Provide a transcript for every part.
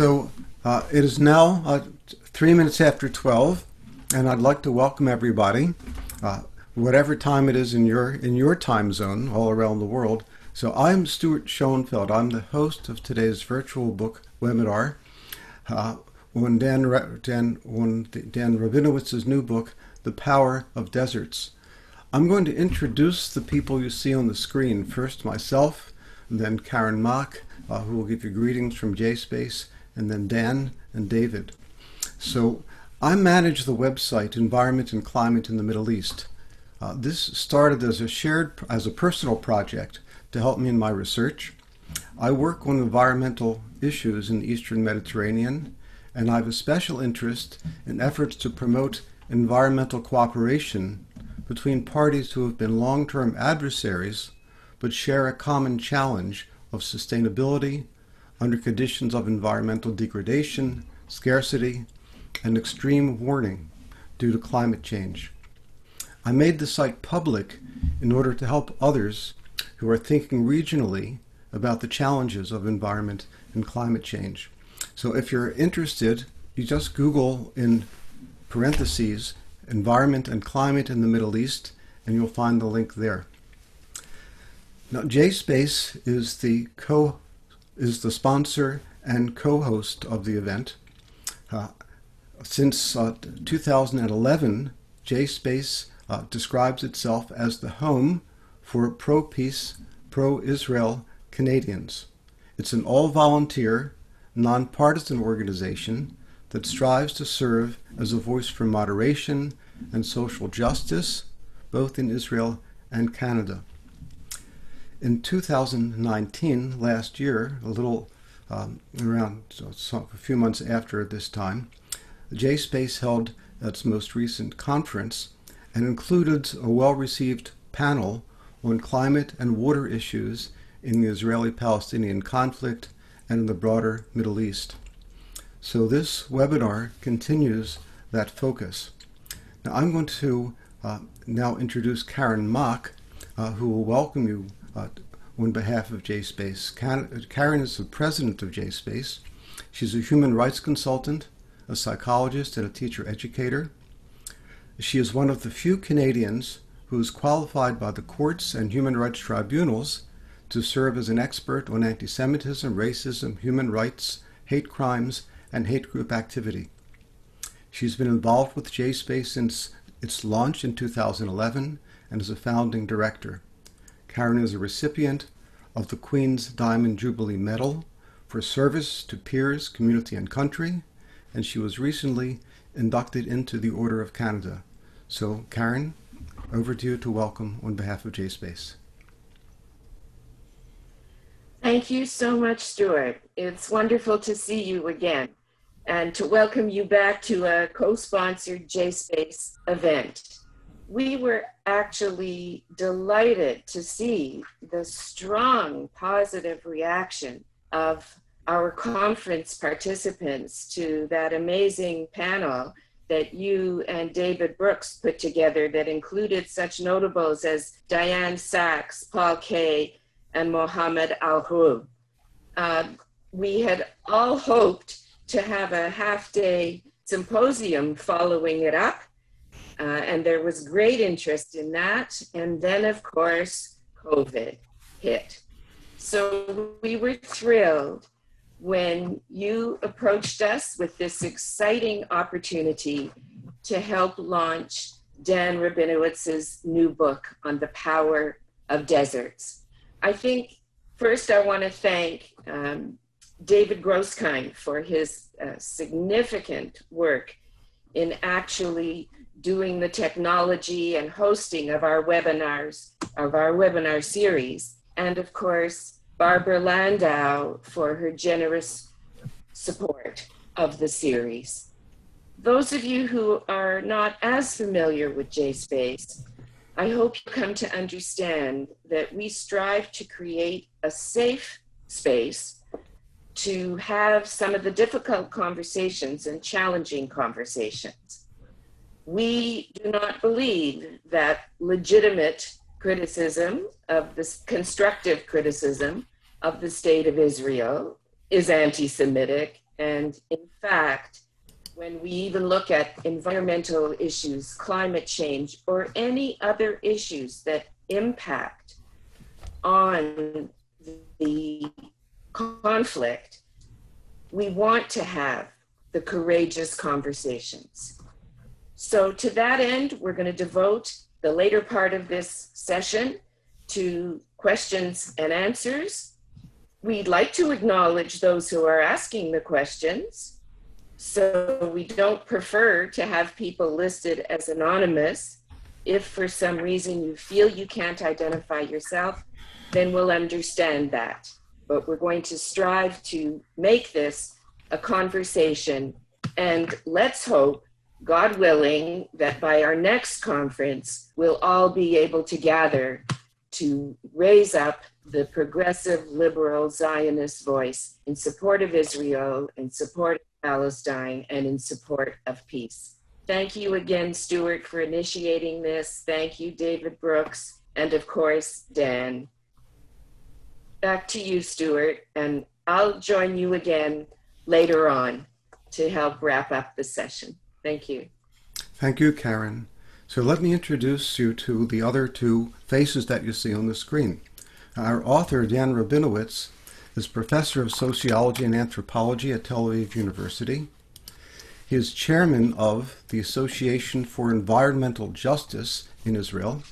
So it is now 12:03, and I'd like to welcome everybody, whatever time it is in your time zone all around the world. So I'm Stuart Schoenfeld. I'm the host of today's virtual book webinar on Dan Rabinowitz's new book, The Power of Deserts. I'm going to introduce the people you see on the screen. First, myself, then Karen Mach, who will give you greetings from JSpace, and then Dan and David. So I manage the website Environment and Climate in the Middle East. This started as a personal project to help me in my research. I work on environmental issues in the Eastern Mediterranean, and I have a special interest in efforts to promote environmental cooperation between parties who have been long-term adversaries but share a common challenge of sustainability under conditions of environmental degradation, scarcity, and extreme warning due to climate change. I made the site public in order to help others who are thinking regionally about the challenges of environment and climate change. So if you're interested, you just Google in parentheses Environment and Climate in the Middle East, and you'll find the link there. Now, JSpace is the sponsor and co-host of the event. Since 2011, JSpace describes itself as the home for pro-peace, pro-Israel Canadians. It's an all-volunteer, nonpartisan organization that strives to serve as a voice for moderation and social justice, both in Israel and Canada. In 2019, last year, a little around a few months after this time, JSpace held its most recent conference and included a well-received panel on climate and water issues in the Israeli-Palestinian conflict and in the broader Middle East. So this webinar continues that focus. Now I'm going to now introduce Karen Mach, who will welcome you on behalf of JSpace. Karen is the president of JSpace. She's a human rights consultant, a psychologist, and a teacher educator. She is one of the few Canadians who is qualified by the courts and human rights tribunals to serve as an expert on anti-Semitism, racism, human rights, hate crimes, and hate group activity. She's been involved with JSpace since its launch in 2011 and is a founding director. Karen is a recipient of the Queen's Diamond Jubilee Medal for service to peers, community, and country, and she was recently inducted into the Order of Canada. So, Karen, over to you to welcome on behalf of JSpace. Thank you so much, Stuart. It's wonderful to see you again and to welcome you back to a co-sponsored JSpace event. We were actually delighted to see the strong positive reaction of our conference participants to that amazing panel that you and David Brooks put together that included such notables as Diane Sachs, Paul Kaye, and Mohammed Al-Houb. We had all hoped to have a half-day symposium following it up, and there was great interest in that. And then, of course, COVID hit. So we were thrilled when you approached us with this exciting opportunity to help launch Dan Rabinowitz's new book on the power of deserts. I think first I want to thank David Grosskind for his significant work in actually doing the technology and hosting of our webinars, of our webinar series. And of course, Barbara Landau for her generous support of the series. Those of you who are not as familiar with JSpace, I hope you come to understand that we strive to create a safe space to have some of the difficult conversations and challenging conversations. We do not believe that legitimate criticism of this constructive criticism of the state of Israel is anti-Semitic And in fact, when we even look at environmental issues, climate change, or any other issues that impact on the conflict, we want to have the courageous conversations. So to that end, we're going to devote the later part of this session to questions and answers. We'd like to acknowledge those who are asking the questions. So we don't prefer to have people listed as anonymous. If for some reason you feel you can't identify yourself, then we'll understand that. But we're going to strive to make this a conversation. And let's hope, God willing, that by our next conference, we'll all be able to gather to raise up the progressive liberal Zionist voice in support of Israel, in support of Palestine, and in support of peace. Thank you again, Stuart, for initiating this. Thank you, David Brooks, and of course, Dan. Back to you, Stuart, and I'll join you again later on to help wrap up the session. Thank you. Thank you, Karen. So let me introduce you to the other two faces that you see on the screen. Our author, Dan Rabinowitz, is professor of sociology and anthropology at Tel Aviv University. He is chairman of the Association for Environmental Justice in Israel.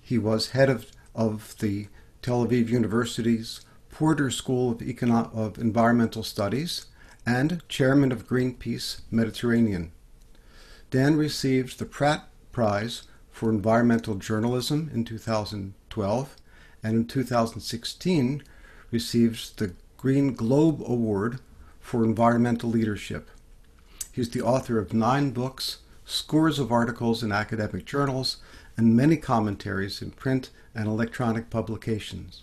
He was head of the Tel Aviv University's Porter School of Environmental Studies and chairman of Greenpeace Mediterranean. Dan received the Pratt Prize for Environmental Journalism in 2012, and in 2016 received the Green Globe Award for Environmental Leadership. He's the author of 9 books, scores of articles in academic journals, and many commentaries in print and electronic publications.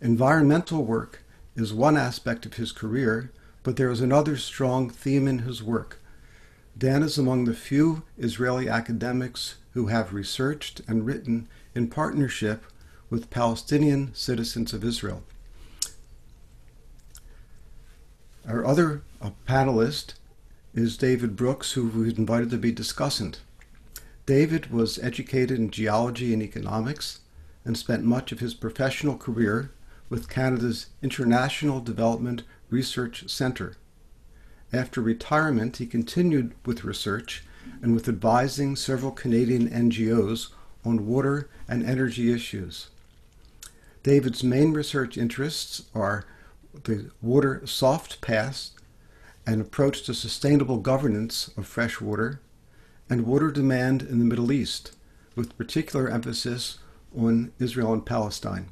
Environmental work is one aspect of his career, but there is another strong theme in his work. Dan is among the few Israeli academics who have researched and written in partnership with Palestinian citizens of Israel. Our other panelist is David Brooks, who we've invited to be discussant. David was educated in geology and economics and spent much of his professional career with Canada's International Development Research Centre. After retirement, he continued with research and with advising several Canadian NGOs on water and energy issues. David's main research interests are the water soft path, an approach to sustainable governance of fresh water, and water demand in the Middle East, with particular emphasis on Israel and Palestine.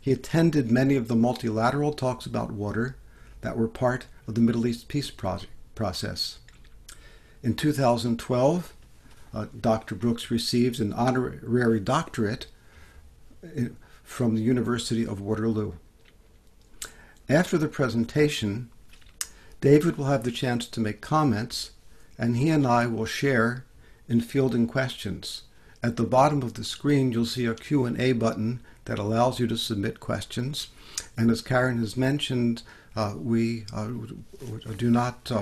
He attended many of the multilateral talks about water that were part of the Middle East peace process. In 2012, Dr. Brooks received an honorary doctorate from the University of Waterloo. After the presentation, David will have the chance to make comments, and he and I will share in fielding questions. At the bottom of the screen, you'll see a Q&A button that allows you to submit questions. And as Karen has mentioned, we do not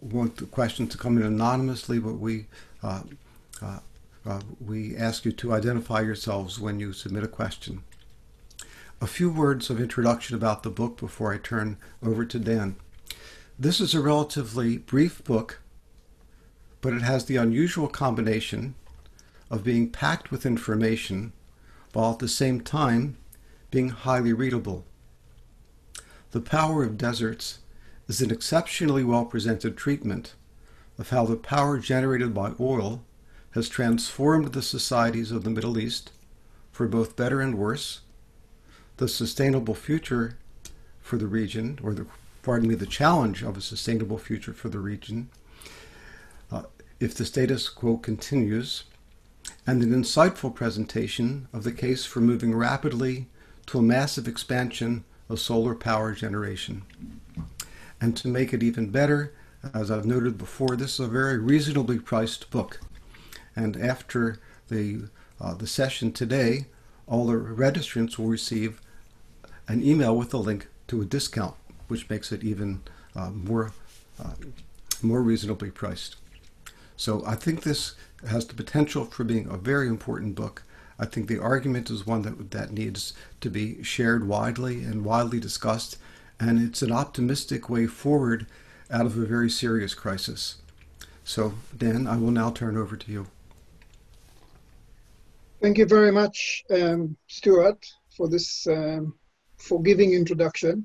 want the questions to come in anonymously, but we ask you to identify yourselves when you submit a question. A few words of introduction about the book before I turn over to Dan. This is a relatively brief book, but it has the unusual combination of being packed with information while at the same time being highly readable. The Power of Deserts is an exceptionally well-presented treatment of how the power generated by oil has transformed the societies of the Middle East for both better and worse, the sustainable future for the region, or the challenge of a sustainable future for the region, if the status quo continues, and an insightful presentation of the case for moving rapidly to a massive expansion of solar power generation. And to make it even better, as I've noted before, this is a very reasonably priced book. And after the session today, all the registrants will receive an email with a link to a discount. which makes it even more reasonably priced. So I think this has the potential for being a very important book. I think the argument is one that needs to be shared widely and widely discussed, and it's an optimistic way forward out of a very serious crisis. So, Dan, I will now turn over to you. Thank you very much, Stuart, for this forgiving introduction.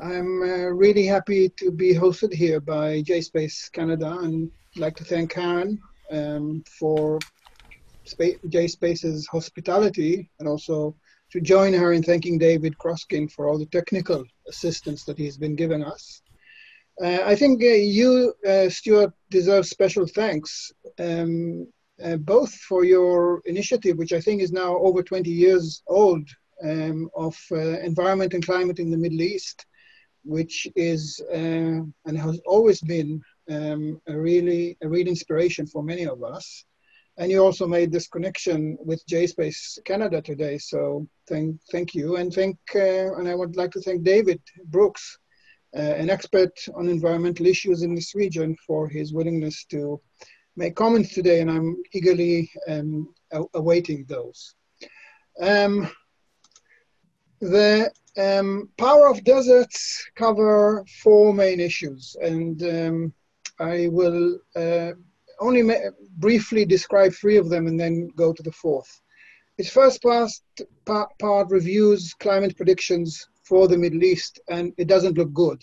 I'm really happy to be hosted here by JSpace Canada, and I'd like to thank Karen for JSpace's hospitality, and also to join her in thanking David Grosskind for all the technical assistance that he's been giving us. I think you, Stuart, deserve special thanks, both for your initiative, which I think is now over 20 years old, of Environment and Climate in the Middle East, which is and has always been a real inspiration for many of us. And you also made this connection with JSpace Canada today, so thank you. And I would like to thank David Brooks, an expert on environmental issues in this region, for his willingness to make comments today, and I'm eagerly awaiting those. The Power of Deserts cover four main issues, and I will only briefly describe three of them and then go to the fourth. Its first part reviews climate predictions for the Middle East, and it doesn't look good.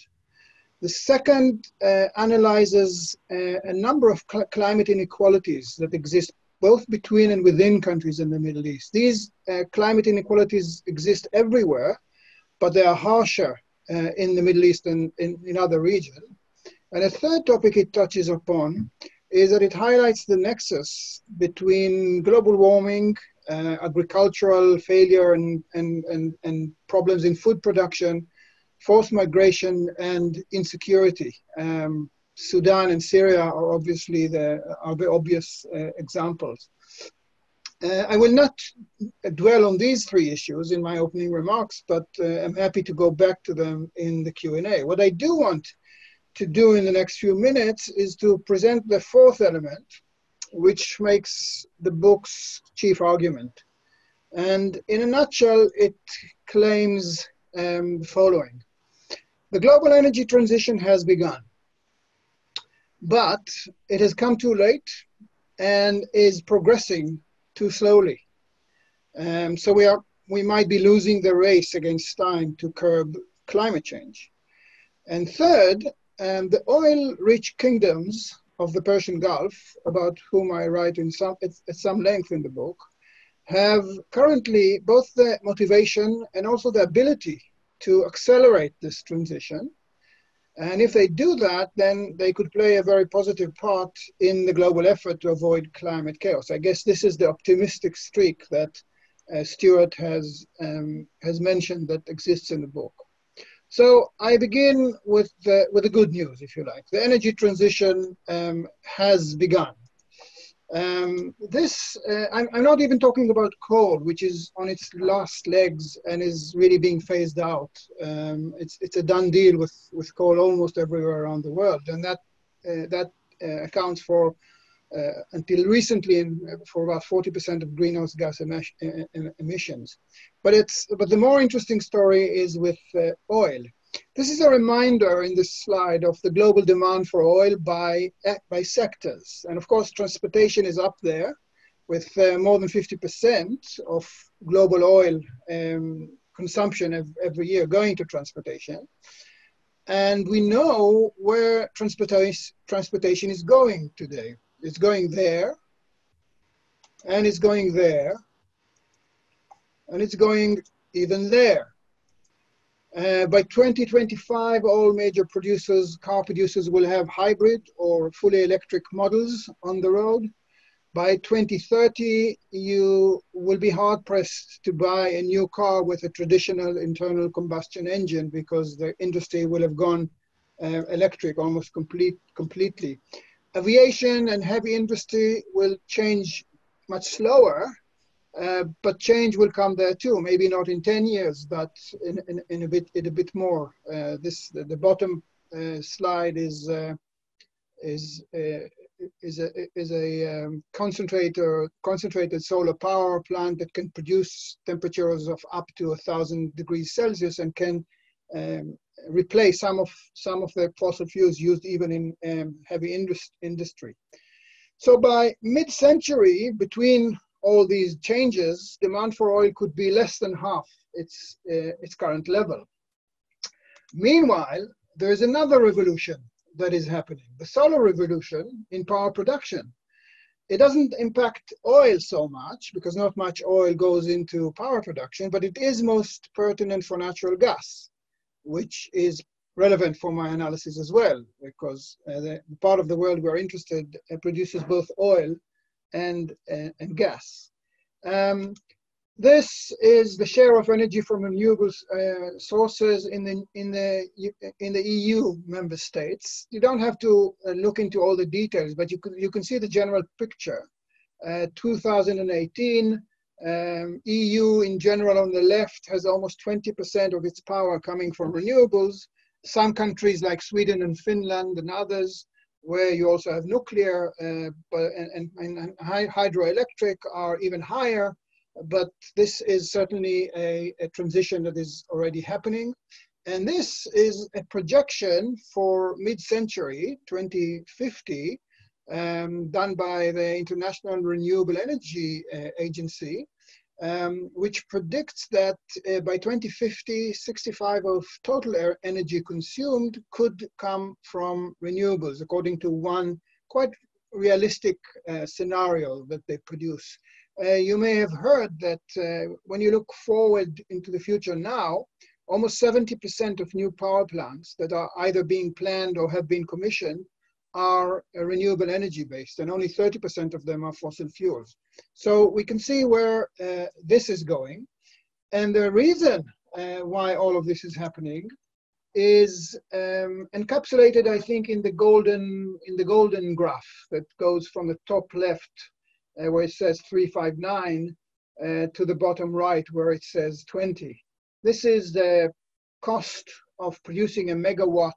The second analyzes a number of climate inequalities that exist both between and within countries in the Middle East. These climate inequalities exist everywhere, but they are harsher in the Middle East than in other regions. And a third topic it touches upon is that it highlights the nexus between global warming, agricultural failure and problems in food production, forced migration, and insecurity. Sudan and Syria are obviously the obvious examples. I will not dwell on these three issues in my opening remarks, but I'm happy to go back to them in the Q&A. What I do want to do in the next few minutes is to present the fourth element, which makes the book's chief argument. And in a nutshell, it claims the following. The global energy transition has begun, but it has come too late and is progressing too slowly. So we might be losing the race against time to curb climate change. And third, the oil-rich kingdoms of the Persian Gulf, about whom I write at some length in the book, have currently both the motivation and also the ability to accelerate this transition. And if they do that, then they could play a very positive part in the global effort to avoid climate chaos. I guess this is the optimistic streak that Stuart has mentioned that exists in the book. So I begin with the good news, if you like. The energy transition has begun. I'm not even talking about coal, which is on its last legs and is really being phased out. It's a done deal with coal almost everywhere around the world. And that accounts for, until recently, for about 40% of greenhouse gas emissions. But the more interesting story is with oil. This is a reminder in this slide of the global demand for oil by sectors. And of course, transportation is up there with more than 50% of global oil consumption every year going to transportation. And we know where transportation is going today. It's going there, and it's going there, and it's going even there. By 2025, all major car producers will have hybrid or fully electric models on the road. By 2030, you will be hard-pressed to buy a new car with a traditional internal combustion engine, because the industry will have gone electric almost completely. Aviation and heavy industry will change much slower, But change will come there too, maybe not in 10 years, but in a bit more. The bottom slide is a concentrated solar power plant that can produce temperatures of up to 1,000 degrees Celsius and can replace some of the fossil fuels used even in heavy industry. So by mid-century, between all these changes, demand for oil could be less than half its current level. Meanwhile, there is another revolution that is happening, the solar revolution in power production. It doesn't impact oil so much because not much oil goes into power production, but it is most pertinent for natural gas, which is relevant for my analysis as well, because the part of the world we're interested produces both oil and gas. This is the share of energy from renewable sources in the EU member states. You don't have to look into all the details, but you can see the general picture. 2018, EU in general on the left has almost 20% of its power coming from renewables. Some countries like Sweden and Finland and others, where you also have nuclear and hydroelectric, are even higher. But this is certainly a transition that is already happening. And this is a projection for mid-century, 2050, done by the International Renewable Energy Agency, which predicts that by 2050, 65% of total energy consumed could come from renewables, according to one quite realistic scenario that they produce. You may have heard that when you look forward into the future now, almost 70% of new power plants that are either being planned or have been commissioned are renewable energy based, and only 30% of them are fossil fuels. So we can see where this is going. And the reason why all of this is happening is encapsulated, I think, in the golden graph that goes from the top left, where it says 359, to the bottom right, where it says 20. This is the cost of producing a megawatt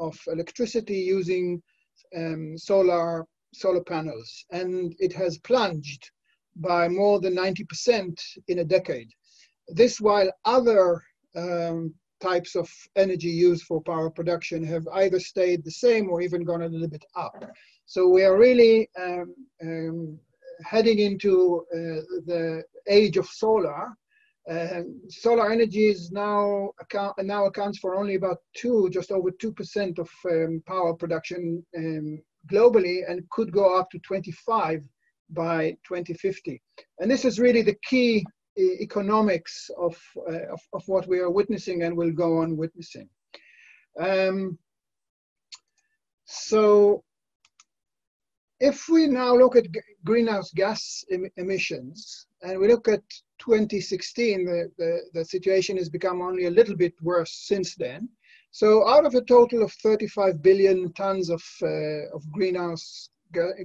of electricity using solar panels. And it has plunged by more than 90% in a decade. This while other types of energy used for power production have either stayed the same or even gone a little bit up. So we are really heading into the age of solar. Solar energy is now accounts for only about just over 2% of power production globally, and could go up to 25% by 2050. And this is really the key economics of what we are witnessing and will go on witnessing. So if we now look at greenhouse gas emissions, and we look at 2016, the situation has become only a little bit worse since then. So out of a total of 35 billion tons of greenhouse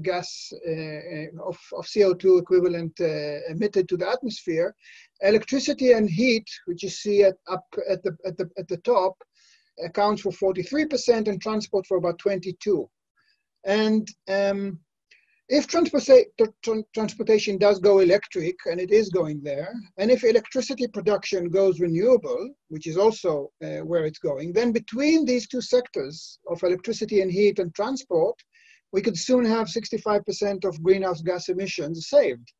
gas, of CO2 equivalent emitted to the atmosphere, electricity and heat, which you see up at the top, accounts for 43% and transport for about 22%. And if transportation does go electric, and it is going there, and if electricity production goes renewable, which is also where it's going, then between these two sectors of electricity and heat and transport, we could soon have 65% of greenhouse gas emissions saved.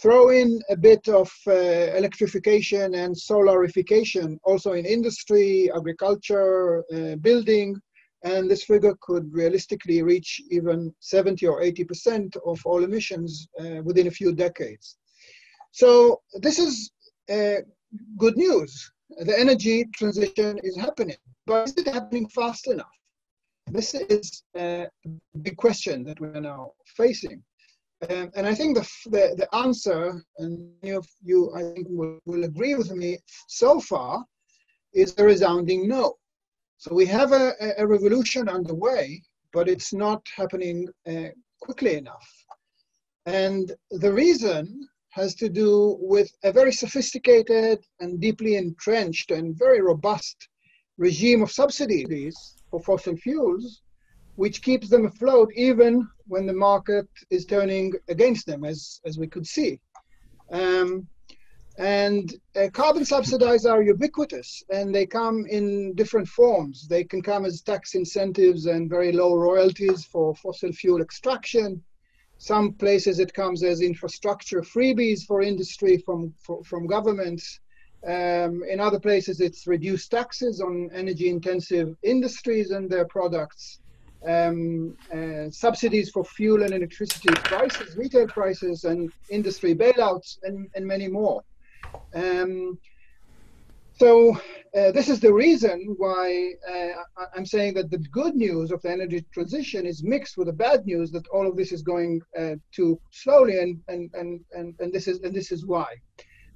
Throw in a bit of electrification and solarification also in industry, agriculture, building, and this figure could realistically reach even 70 or 80% of all emissions within a few decades. So this is good news. The energy transition is happening, but is it happening fast enough? This is a big question that we are now facing. And I think the answer, and many of you I think will agree with me so far, is a resounding no. So we have a revolution underway, but it's not happening quickly enough. And the reason has to do with a very sophisticated and deeply entrenched and very robust regime of subsidies for fossil fuels, which keeps them afloat even when the market is turning against them, as we could see. Carbon subsidies are ubiquitous, and they come in different forms. They can come as tax incentives and very low royalties for fossil fuel extraction. Some places it comes as infrastructure freebies for industry from governments. In other places, it's reduced taxes on energy-intensive industries and their products. Subsidies for fuel and electricity prices, retail prices, and industry bailouts, and many more. So this is the reason why I'm saying that the good news of the energy transition is mixed with the bad news that all of this is going too slowly, and this is why.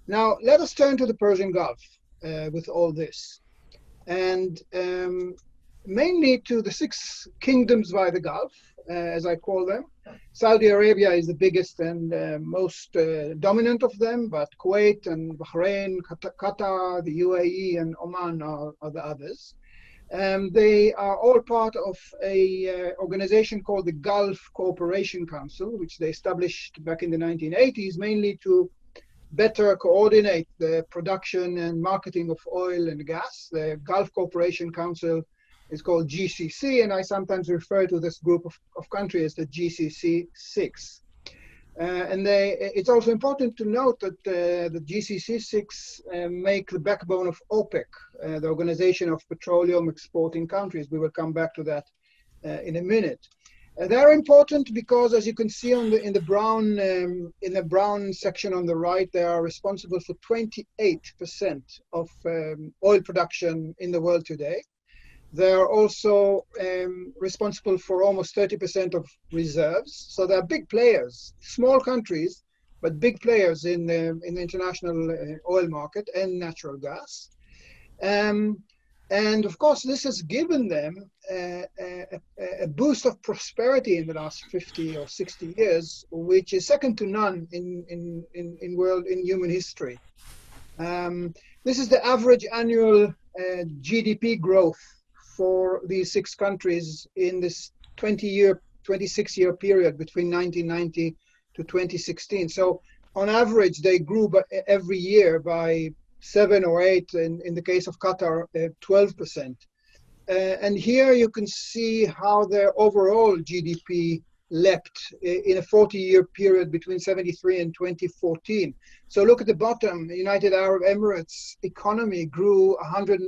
Now let us turn to the Persian Gulf with all this, and mainly to the six kingdoms by the Gulf, as I call them. Saudi Arabia is the biggest and most dominant of them, but Kuwait and Bahrain, Qatar, the UAE, and Oman are the others. They are all part of an organization called the Gulf Cooperation Council, which they established back in the 1980s, mainly to better coordinate the production and marketing of oil and gas. The Gulf Cooperation Council is called GCC, and I sometimes refer to this group of countries as the GCC6. It's also important to note that the GCC6 make the backbone of OPEC, the Organization of Petroleum Exporting Countries. We will come back to that in a minute. They're important because, as you can see on the, in the brown section on the right, they are responsible for 28% of oil production in the world today. They're also responsible for almost 30% of reserves. So they're big players, small countries, but big players in the international oil market and natural gas. And of course, this has given them a boost of prosperity in the last 50 or 60 years, which is second to none in human history. This is the average annual GDP growth for these six countries in this 26-year period between 1990 to 2016. So on average, they grew every year by 7 or 8, in the case of Qatar, 12%. And here you can see how their overall GDP leapt in a 40-year period between 1973 and 2014. So look at the bottom, the United Arab Emirates economy grew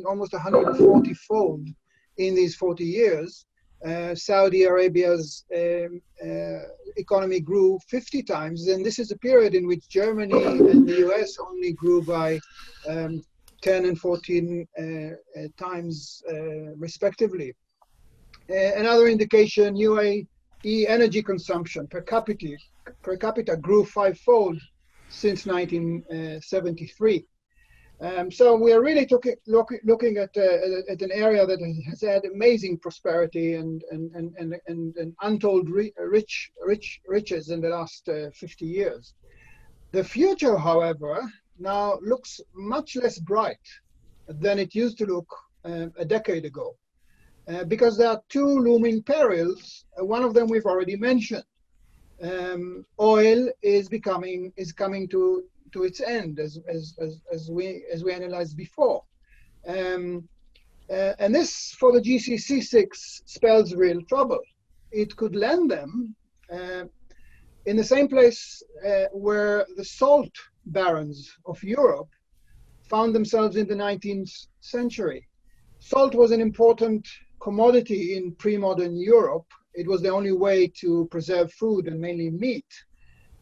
almost 140-fold. In these 40 years, Saudi Arabia's economy grew 50 times, and this is a period in which Germany and the US only grew by 10 and 14 times respectively. Another indication, UAE energy consumption per capita grew 5-fold since 1973. So we are really looking at an area that has had amazing prosperity and untold riches in the last 50 years. The future, however, now looks much less bright than it used to look a decade ago, because there are two looming perils. One of them we've already mentioned. Oil is coming to its end, as we analyzed before, and this for the GCC6 spells real trouble. It could land them in the same place where the salt barons of Europe found themselves in the 19th century. Salt was an important commodity in pre-modern Europe. It was the only way to preserve food, and mainly meat.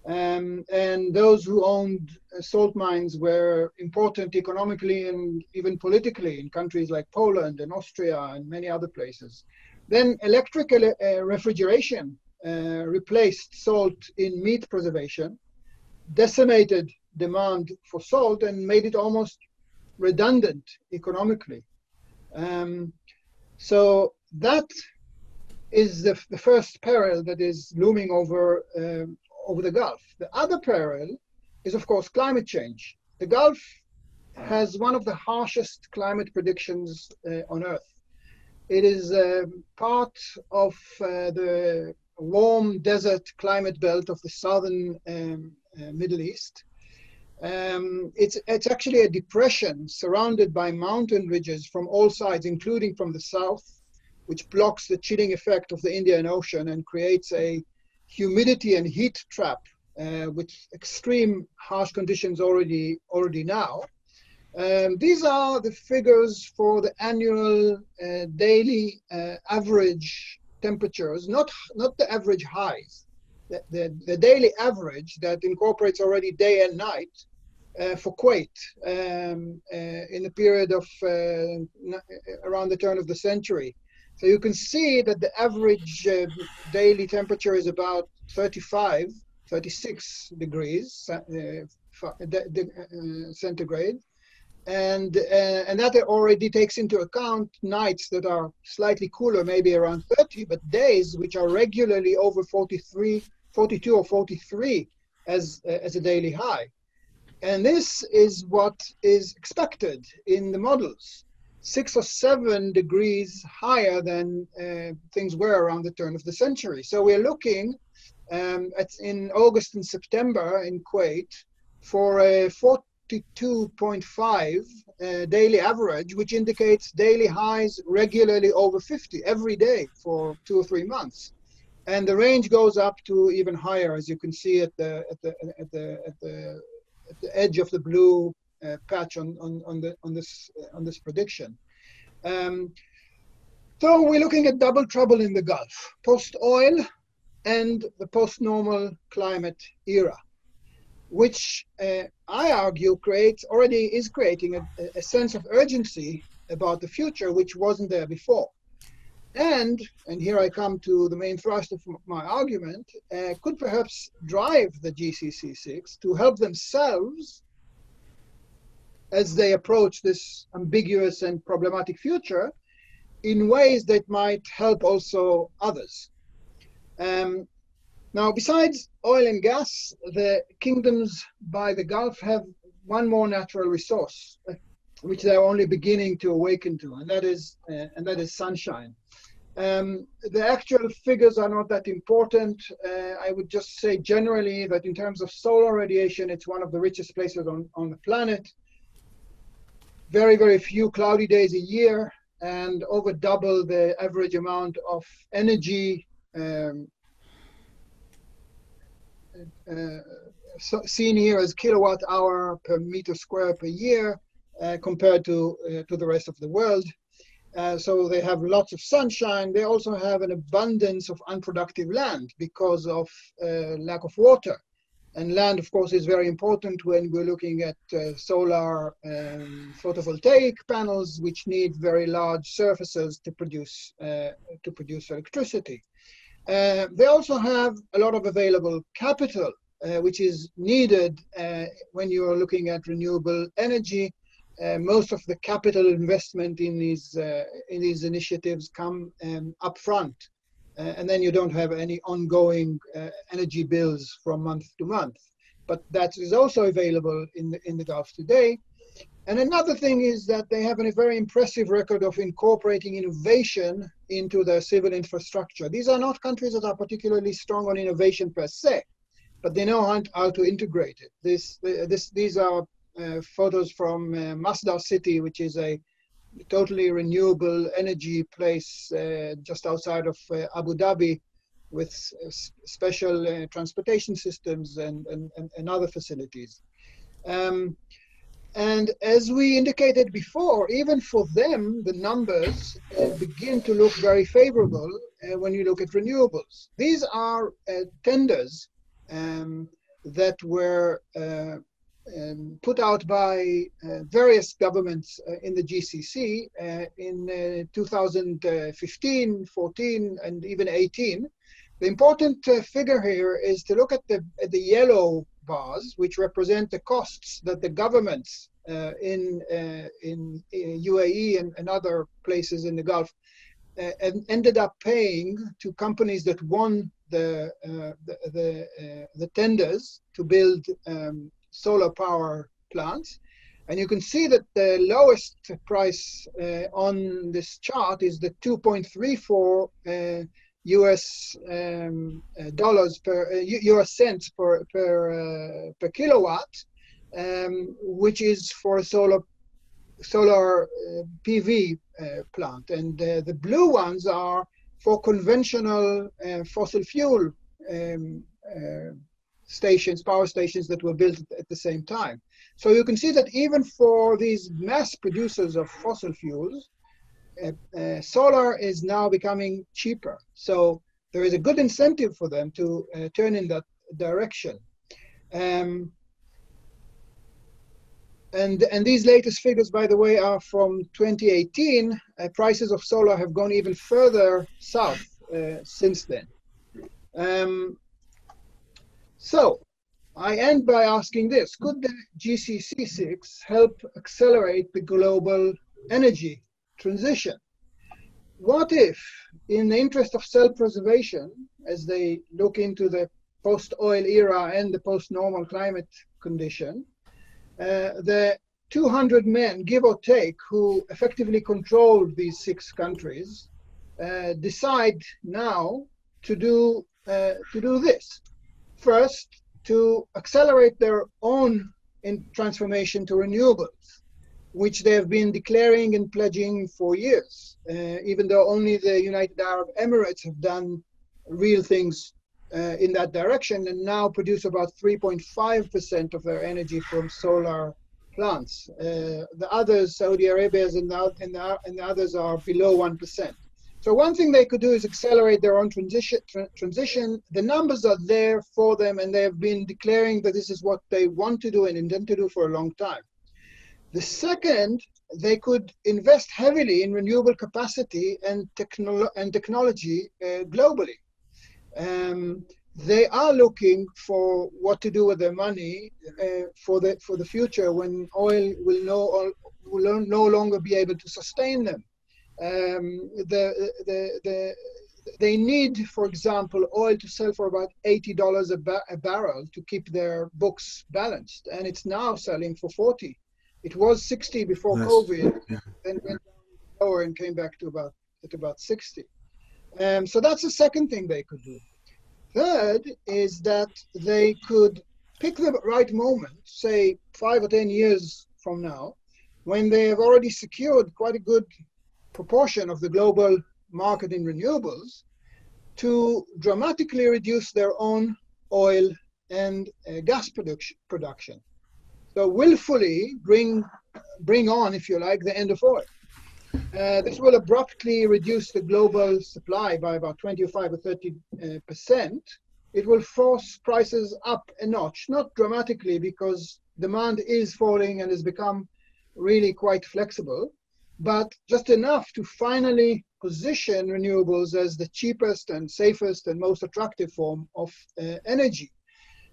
And those who owned salt mines were important economically and even politically in countries like Poland and Austria and many other places. Then electric refrigeration replaced salt in meat preservation, decimated demand for salt, and made it almost redundant economically. So that is the first peril that is looming over the Gulf. The other peril is, of course, climate change. The Gulf has one of the harshest climate predictions on Earth. It is part of the warm desert climate belt of the southern Middle East. It's actually a depression surrounded by mountain ridges from all sides, including from the south, which blocks the chilling effect of the Indian Ocean and creates a humidity and heat trap with extreme harsh conditions already now. These are the figures for the annual daily average temperatures, not the average highs. The daily average that incorporates already day and night for Kuwait in the period of around the turn of the century. So you can see that the average daily temperature is about 35, 36 degrees centigrade. And that already takes into account nights that are slightly cooler, maybe around 30, but days which are regularly over 43, 42 or 43 as a daily high. And this is what is expected in the models, 6 or 7 degrees higher than things were around the turn of the century. So we're looking in August and September in Kuwait for a 42.5 daily average, which indicates daily highs regularly over 50 every day for 2 or 3 months, and the range goes up to even higher, as you can see at the edge of the blue patch on this prediction. So we're looking at double trouble in the Gulf: post-oil and the post-normal climate era, which I argue is creating a sense of urgency about the future, which wasn't there before. And here I come to the main thrust of my argument, could perhaps drive the GCC6 to help themselves as they approach this ambiguous and problematic future in ways that might help also others. Now, besides oil and gas, the kingdoms by the Gulf have one more natural resource, which they're only beginning to awaken to, and that is sunshine. The actual figures are not that important. I would just say generally that in terms of solar radiation, it's one of the richest places on the planet. Very, very few cloudy days a year, and over double the average amount of energy seen here as kilowatt hour per meter square per year compared to the rest of the world. So they have lots of sunshine. They also have an abundance of unproductive land because of lack of water. And land, of course, is very important when we're looking at solar photovoltaic panels, which need very large surfaces to produce electricity. They also have a lot of available capital, which is needed when you are looking at renewable energy. Most of the capital investment in these initiatives come up front, and then you don't have any ongoing energy bills from month to month. But that is also available in the Gulf today. And another thing is that they have a very impressive record of incorporating innovation into their civil infrastructure. These are not countries that are particularly strong on innovation per se, but they know how to integrate it. These are photos from Masdar City, which is a totally renewable energy place just outside of Abu Dhabi, with special transportation systems and other facilities. And as we indicated before, even for them, the numbers begin to look very favorable when you look at renewables. These are tenders that were put out by various governments in the GCC in 2015, 14, and even 18. The important figure here is to look at the yellow bars, which represent the costs that the governments in UAE and other places in the Gulf ended up paying to companies that won the tenders to build solar power plants. And you can see that the lowest price on this chart is the 2.34 US cents per kilowatt, which is for a solar PV plant. And the blue ones are for conventional fossil fuel stations, power stations that were built at the same time. So you can see that even for these mass producers of fossil fuels, solar is now becoming cheaper. So there is a good incentive for them to turn in that direction. And these latest figures, by the way, are from 2018. Prices of solar have gone even further south since then. So I end by asking this: could the GCC6 help accelerate the global energy transition? What if, in the interest of self-preservation, as they look into the post-oil era and the post-normal climate condition, the 200 men, give or take, who effectively control these 6 countries, decide now to do this. First, to accelerate their own transformation to renewables, which they have been declaring and pledging for years, even though only the United Arab Emirates have done real things in that direction, and now produce about 3.5% of their energy from solar plants. The others, Saudi Arabia and the others, are below 1%. So one thing they could do is accelerate their own transition. The numbers are there for them, and they have been declaring that this is what they want to do and intend to do for a long time. The second, they could invest heavily in renewable capacity and technology globally. They are looking for what to do with their money for the future, when oil will no longer be able to sustain them. They need, for example, oil to sell for about $80 a barrel to keep their books balanced, and it's now selling for 40. It was 60 before COVID, yeah. Then went lower and came back to about 60. So that's the second thing they could do. Third is that they could pick the right moment, say 5 or 10 years from now, when they have already secured quite a good proportion of the global market in renewables, to dramatically reduce their own oil and gas production. So willfully bring on, if you like, the end of oil. This will abruptly reduce the global supply by about 25 or 30%. It will force prices up a notch, not dramatically, because demand is falling and has become really quite flexible, but just enough to finally position renewables as the cheapest and safest and most attractive form of energy.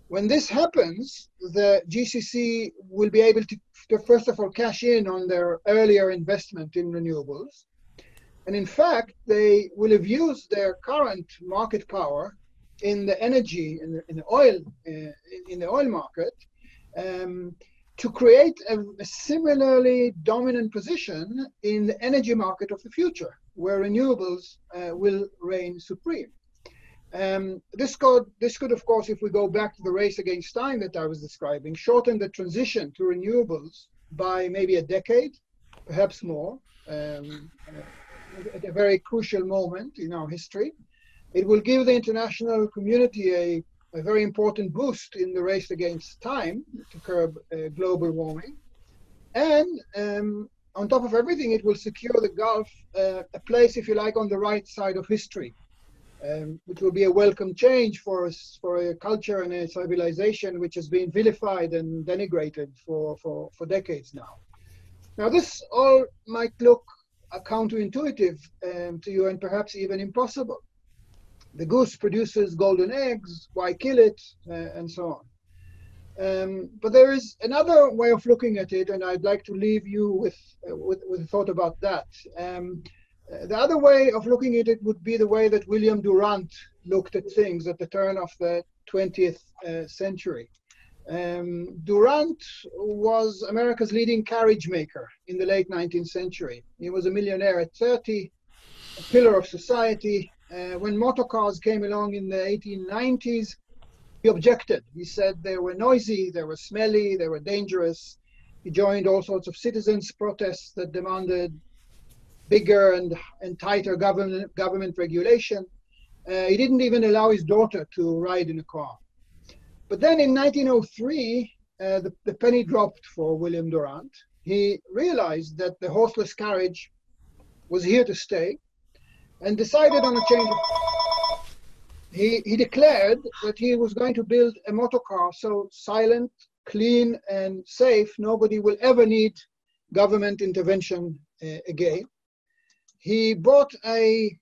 When this happens, the GCC will be able to first of all cash in on their earlier investment in renewables. And in fact, they will have used their current market power in the energy, in the oil market, to create a similarly dominant position in the energy market of the future, where renewables will reign supreme. This could, of course, if we go back to the race against time that I was describing, shorten the transition to renewables by maybe a decade, perhaps more, at a very crucial moment in our history. It will give the international community a very important boost in the race against time to curb global warming. And on top of everything, it will secure the Gulf a place, if you like, on the right side of history, which will be a welcome change for a culture and a civilization which has been vilified and denigrated for decades now. Now, this all might look counterintuitive to you, and perhaps even impossible. The goose produces golden eggs, why kill it, and so on. But there is another way of looking at it, and I'd like to leave you with a thought about that. The other way of looking at it would be the way that William Durant looked at things at the turn of the 20th century. Durant was America's leading carriage maker in the late 19th century. He was a millionaire at 30, a pillar of society. When motor cars came along in the 1890s, he objected. He said they were noisy, they were smelly, they were dangerous. He joined all sorts of citizens' protests that demanded bigger and tighter government regulation. He didn't even allow his daughter to ride in a car. But then in 1903, the penny dropped for William Durant. He realized that the horseless carriage was here to stay and decided on a change. He declared that he was going to build a motor car so silent, clean, and safe, nobody will ever need government intervention again. He bought a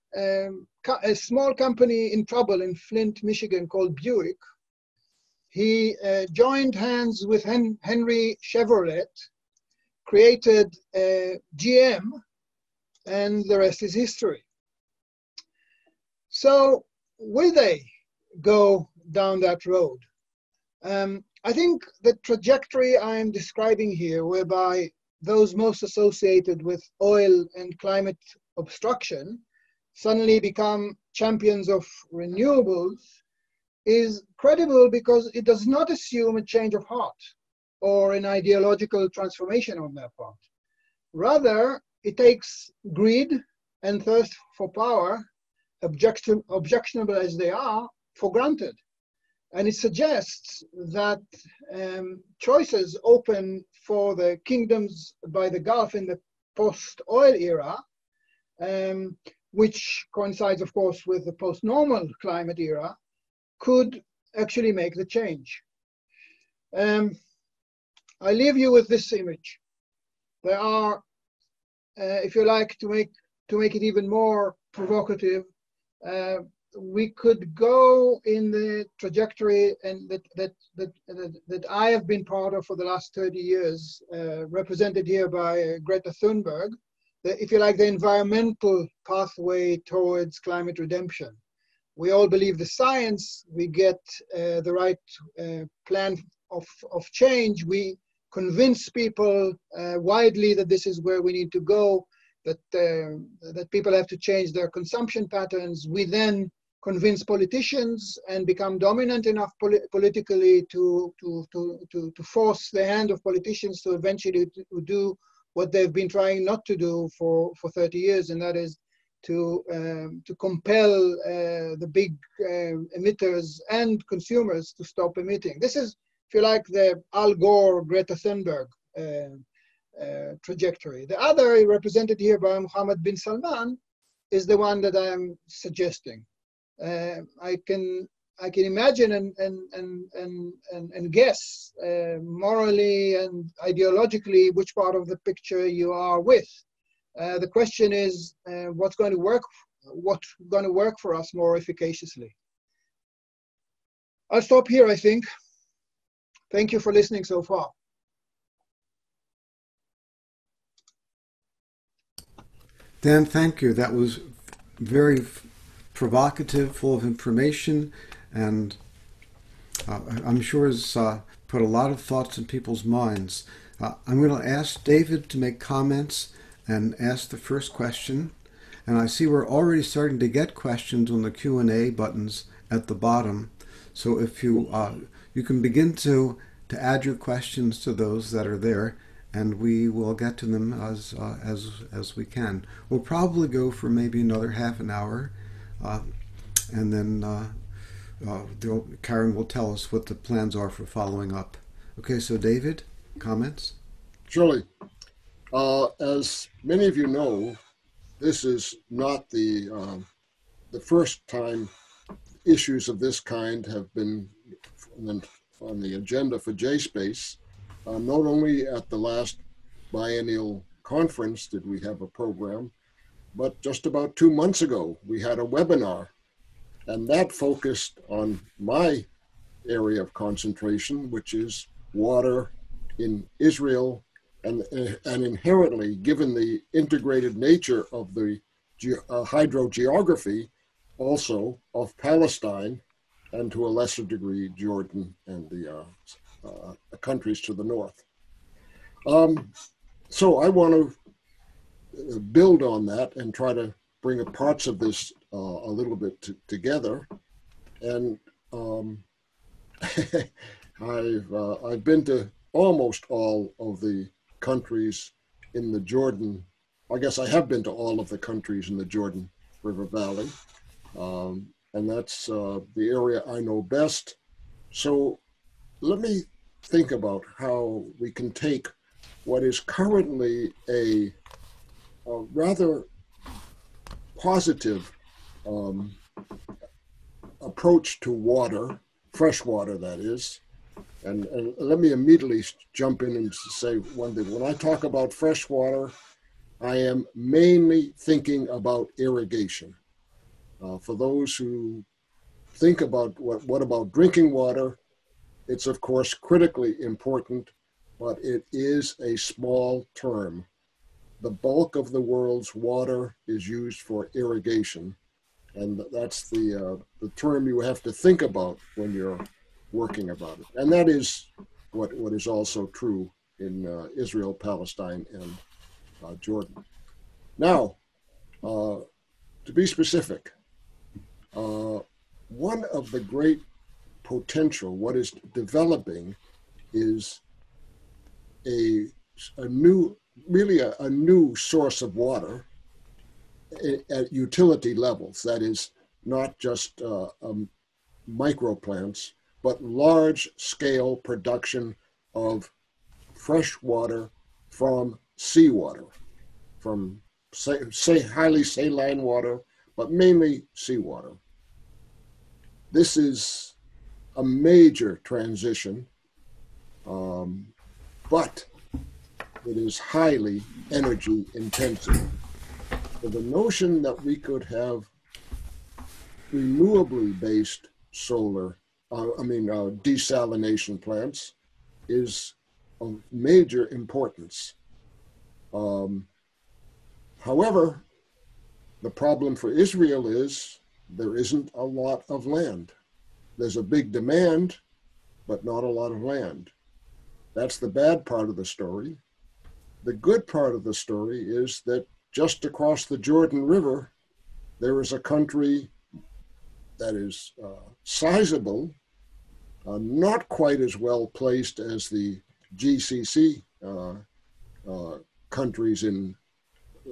small company in trouble in Flint, Michigan called Buick. He joined hands with Henry Chevrolet, created GM, and the rest is history. So will they go down that road? I think the trajectory I'm describing here, whereby those most associated with oil and climate obstruction suddenly become champions of renewables, is credible because it does not assume a change of heart or an ideological transformation on their part. Rather, it takes greed and thirst for power, objectionable as they are, for granted. And it suggests that choices open for the kingdoms by the Gulf in the post-oil era, which coincides, of course, with the post-normal climate era, could actually make the change. I leave you with this image. There are, if you like, to make it even more provocative, we could go in the trajectory and that I have been part of for the last 30 years, represented here by Greta Thunberg, the, if you like, the environmental pathway towards climate redemption. We all believe the science, we get the right plan of change, we convince people widely that this is where we need to go, that, that people have to change their consumption patterns. We then convince politicians and become dominant enough politically to force the hand of politicians to eventually to do what they've been trying not to do for 30 years, and that is to compel the big emitters and consumers to stop emitting. This is, if you like, the Al Gore, Greta Thunberg trajectory. The other, represented here by Mohammed bin Salman, is the one that I'm suggesting. I can imagine and guess morally and ideologically which part of the picture you are with. The question is, what's going to work for us more efficaciously? I'll stop here, I think. Thank you for listening so far. Dan, thank you. That was very provocative, full of information, and I'm sure has put a lot of thoughts in people's minds. I'm going to ask David to make comments and ask the first question. And I see we're already starting to get questions on the Q&A buttons at the bottom. So if you you can begin to add your questions to those that are there, and we will get to them as we can. We'll probably go for maybe another half an hour, and then Karen will tell us what the plans are for following up. Okay, so David, comments? Surely. As many of you know, this is not the first time issues of this kind have been on the agenda for JSpace. Not only at the last biennial conference did we have a program, but just about 2 months ago we had a webinar, and that focused on my area of concentration, which is water in Israel. And inherently, given the integrated nature of the hydrogeography, also of Palestine, and to a lesser degree Jordan and the countries to the north. So I want to build on that and try to bring parts of this a little bit together. And I've been to almost all of the countries in the Jordan. I guess I have been to all of the countries in the Jordan River Valley. And that's the area I know best. So let me think about how we can take what is currently a rather positive approach to water, fresh water that is. And let me immediately jump in and say one thing. When I talk about fresh water, I am mainly thinking about irrigation. For those who think about what about drinking water, it's of course critically important, but it is a small term. The bulk of the world's water is used for irrigation, and that's the term you have to think about when you're working about it. And that is what is also true in Israel, Palestine, and Jordan. Now, to be specific, one of the great potential, what is developing, is a new source of water at utility levels. That is not just micro plants, but large scale production of fresh water from seawater, from highly saline water, but mainly seawater. This is a major transition, but it is highly energy intensive. So the notion that we could have renewably based solar, desalination plants is of major importance. However, the problem for Israel is there isn't a lot of land. There's a big demand, but not a lot of land. That's the bad part of the story. The good part of the story is that just across the Jordan River, there is a country that is sizable, not quite as well placed as the GCC countries in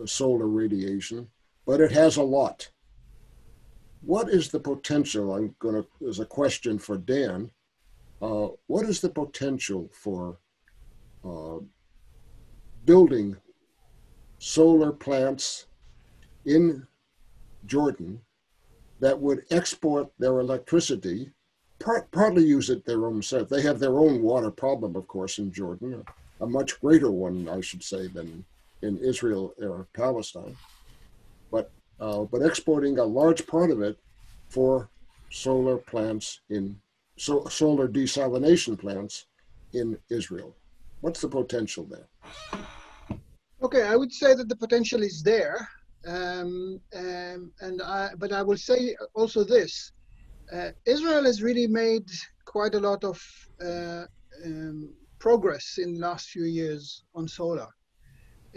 solar radiation, but it has a lot. What is the potential? There's a question for Dan. What is the potential for building solar plants in Jordan that would export their electricity, partly use it their own self? They have their own water problem, of course, in Jordan, a much greater one, I should say, than in Israel or Palestine. But exporting a large part of it for solar plants in solar desalination plants in Israel. What's the potential there? Okay, I would say that the potential is there, but I will say also this: Israel has really made quite a lot of progress in the last few years on solar.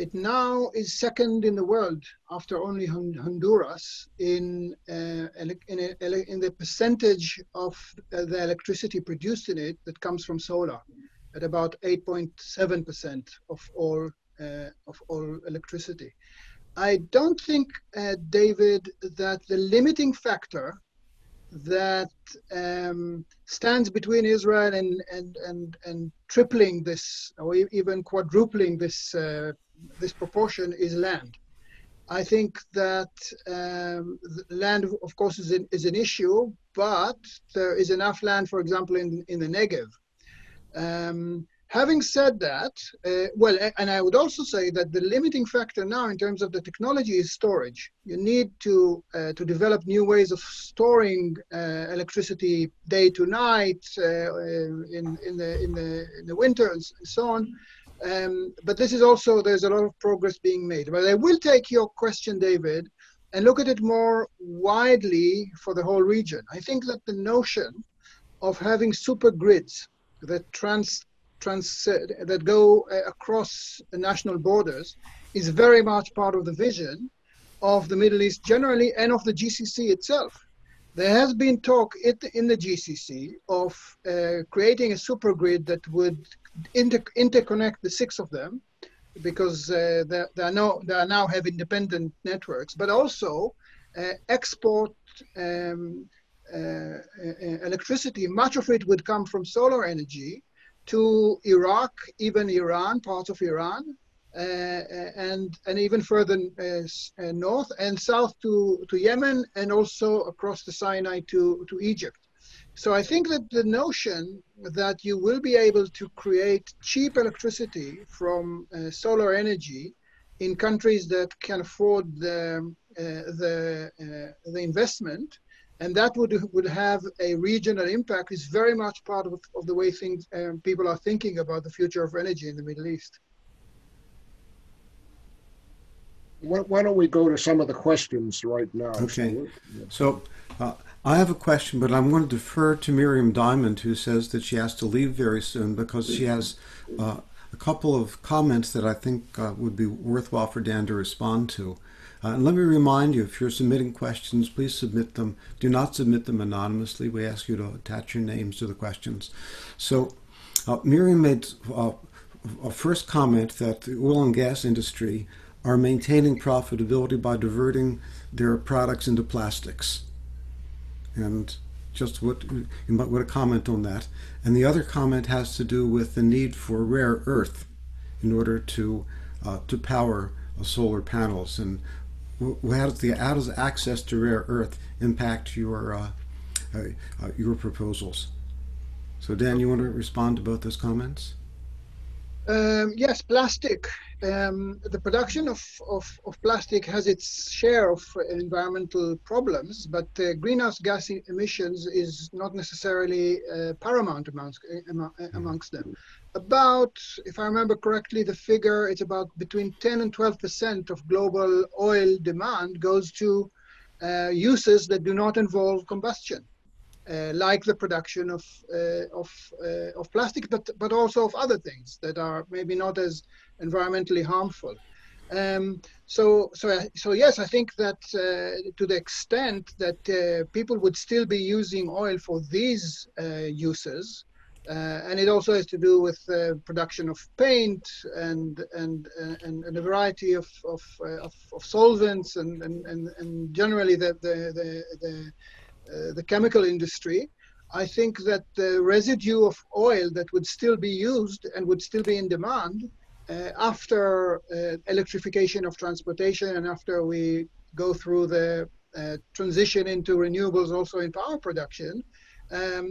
It now is second in the world, after only Honduras, in the percentage of the electricity produced in it that comes from solar, at about 8.7% of all electricity. I don't think, David, that the limiting factor that stands between Israel and tripling this, or even quadrupling this. This proportion is land. I think that land, of course, is an issue, but there is enough land, for example, in the Negev. Having said that, and I would also say that the limiting factor now in terms of the technology is storage. You need to develop new ways of storing electricity day to night, in the winter and so on. But this is also, there's a lot of progress being made. But I will take your question, David, and look at it more widely for the whole region. I think that the notion of having super grids, that that go across national borders is very much part of the vision of the Middle East generally and of the GCC itself. There has been talk in the GCC of creating a supergrid that would interconnect the six of them, because they now have independent networks, but also export electricity. Much of it would come from solar energy to Iraq, even Iran, parts of Iran, and even further north and south to Yemen, and also across the Sinai to Egypt. So I think that the notion that you will be able to create cheap electricity from solar energy in countries that can afford the investment, and that would have a regional impact, is very much part of the way things people are thinking about the future of energy in the Middle East. Why don't we go to some of the questions right now? Okay. So I have a question, but I'm going to defer to Miriam Diamond, who says that she has to leave very soon because she has a couple of comments that I think would be worthwhile for Dan to respond to. And let me remind you, if you're submitting questions, please submit them. Do not submit them anonymously. We ask you to attach your names to the questions. So Miriam made a first comment that the oil and gas industry are maintaining profitability by diverting their products into plastics. And just what a comment on that. And the other comment has to do with the need for rare earth in order to power solar panels. And how does access to rare earth impact your proposals? So Dan, you want to respond to both those comments? Yes, plastic. The production of plastic has its share of environmental problems, but greenhouse gas emissions is not necessarily paramount amongst them. About, if I remember correctly, the figure, it's about between 10 and 12% of global oil demand goes to uses that do not involve combustion. Like the production of plastic, but also of other things that are maybe not as environmentally harmful. So yes, I think that to the extent that people would still be using oil for these uses, and it also has to do with production of paint and a variety of solvents and generally the chemical industry, I think that the residue of oil that would still be used and would still be in demand after electrification of transportation and after we go through the transition into renewables also in power production.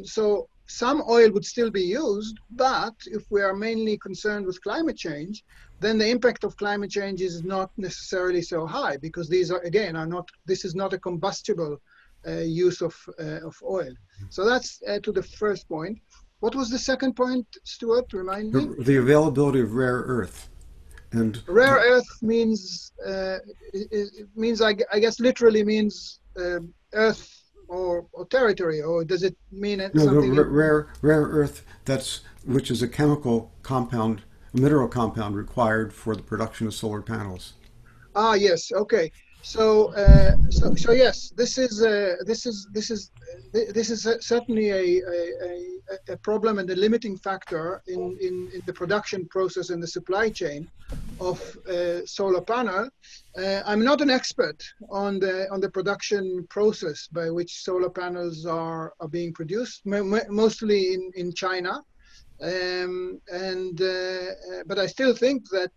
So some oil would still be used, but if we are mainly concerned with climate change, then the impact of climate change is not necessarily so high, because these are, again, this is not a combustible use of oil. So that's to the first point. What was the second point, Stuart? Remind me. The availability of rare earth. And rare earth means I guess literally means earth or territory, or does it mean something? No, rare earth. Which is a chemical compound, a mineral compound required for the production of solar panels. Ah, yes. Okay. So, so yes, this is certainly a problem and a limiting factor in the production process and the supply chain of solar panel. I'm not an expert on the production process by which solar panels are being produced, mostly in China. But I still think that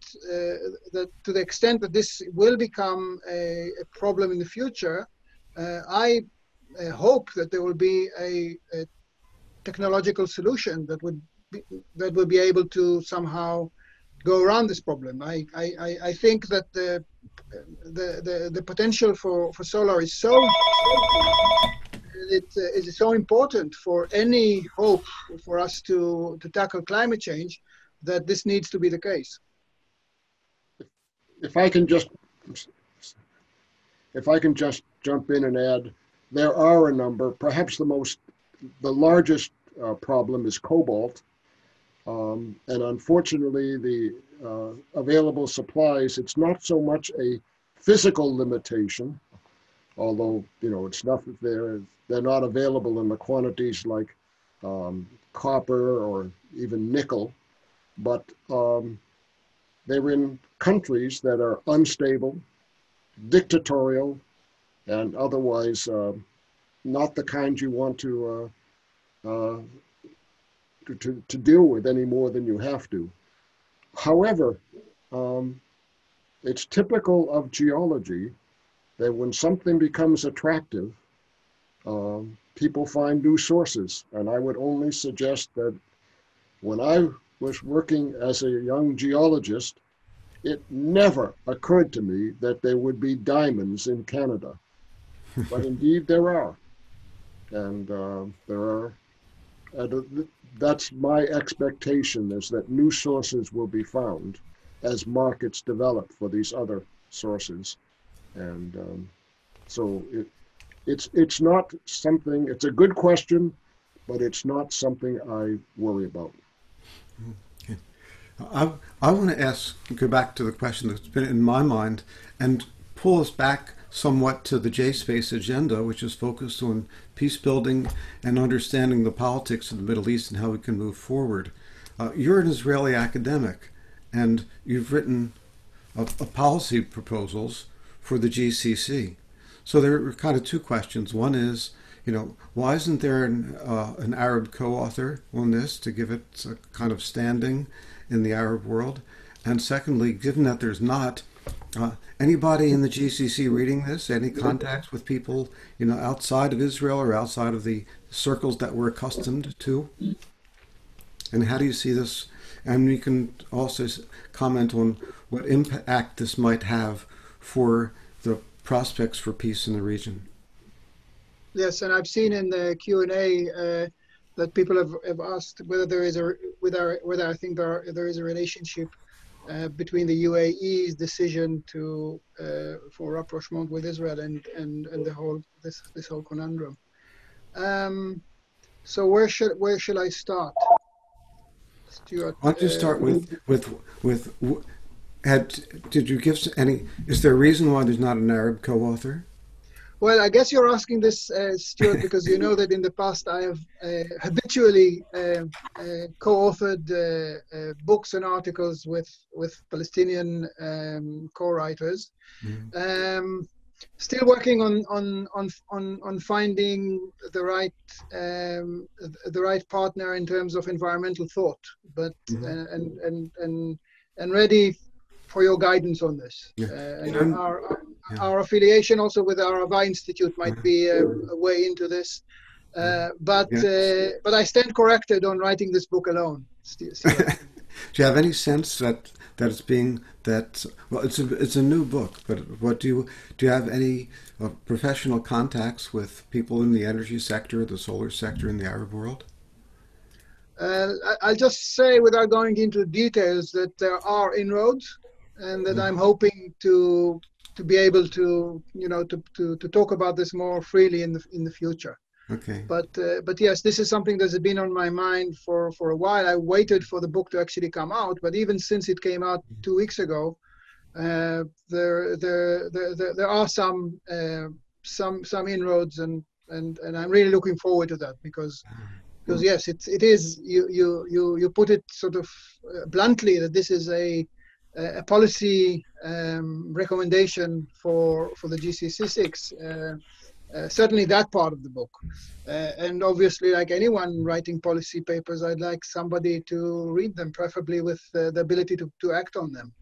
to the extent that this will become a problem in the future, I hope that there will be a technological solution that would be able to somehow go around this problem. I think that the potential for solar is It is so important for any hope for us to tackle climate change that this needs to be the case. If I can just jump in and add, there are a number. Perhaps the largest problem is cobalt, And unfortunately, the available supplies, it's not so much a physical limitation, although, you know, it's not that they're not available in the quantities like copper or even nickel, but they're in countries that are unstable, dictatorial, and otherwise not the kind you want to deal with any more than you have to. However, it's typical of geology that when something becomes attractive, people find new sources. And I would only suggest that when I was working as a young geologist, it never occurred to me that there would be diamonds in Canada. But indeed there are. And there are, that's my expectation, is that new sources will be found as markets develop for these other sources. And so it's not something, it's a good question, but it's not something I worry about. Okay. I want to ask, go back to the question that's been in my mind and pull us back somewhat to the JSpace agenda, which is focused on peace building and understanding the politics of the Middle East and how we can move forward. You're an Israeli academic, and you've written a policy proposals for the GCC. So there are kind of two questions. One is, you know, why isn't there an Arab co-author on this to give it a kind of standing in the Arab world? And secondly, given that there's not, anybody in the GCC reading this, any contacts with people, you know, outside of Israel or outside of the circles that we're accustomed to? And how do you see this? And you can also comment on what impact this might have for the prospects for peace in the region. Yes, and I've seen in the Q&A that people have asked whether there is a whether I think there is a relationship between the UAE's decision to for rapprochement with Israel and the whole this whole conundrum. So where should I start, Stuart? Why don't you start with did you give any? Is there a reason why there's not an Arab co-author? Well, I guess you're asking this, Stuart, because you know that in the past I have habitually co-authored books and articles with Palestinian co-writers. Mm-hmm. Still working on finding the right partner in terms of environmental thought, but mm-hmm. and ready for your guidance on this. Yeah. And our affiliation also with our Arava Institute might be a way into this. But I stand corrected on writing this book alone. Do you have any sense that it's being well? It's a new book, but what do you have any professional contacts with people in the energy sector, the solar sector, in the Arab world? I'll just say, without going into details, that there are inroads, and that I'm hoping to be able to, you know, to talk about this more freely in the future. Okay. But yes, this is something that's been on my mind for a while. I waited for the book to actually come out, but even since it came out 2 weeks ago, there are some inroads, and I'm really looking forward to that, because yes, it is you put it sort of bluntly that this is a policy recommendation for the GCC6, certainly that part of the book, and obviously, like anyone writing policy papers, I'd like somebody to read them, preferably with the ability to act on them.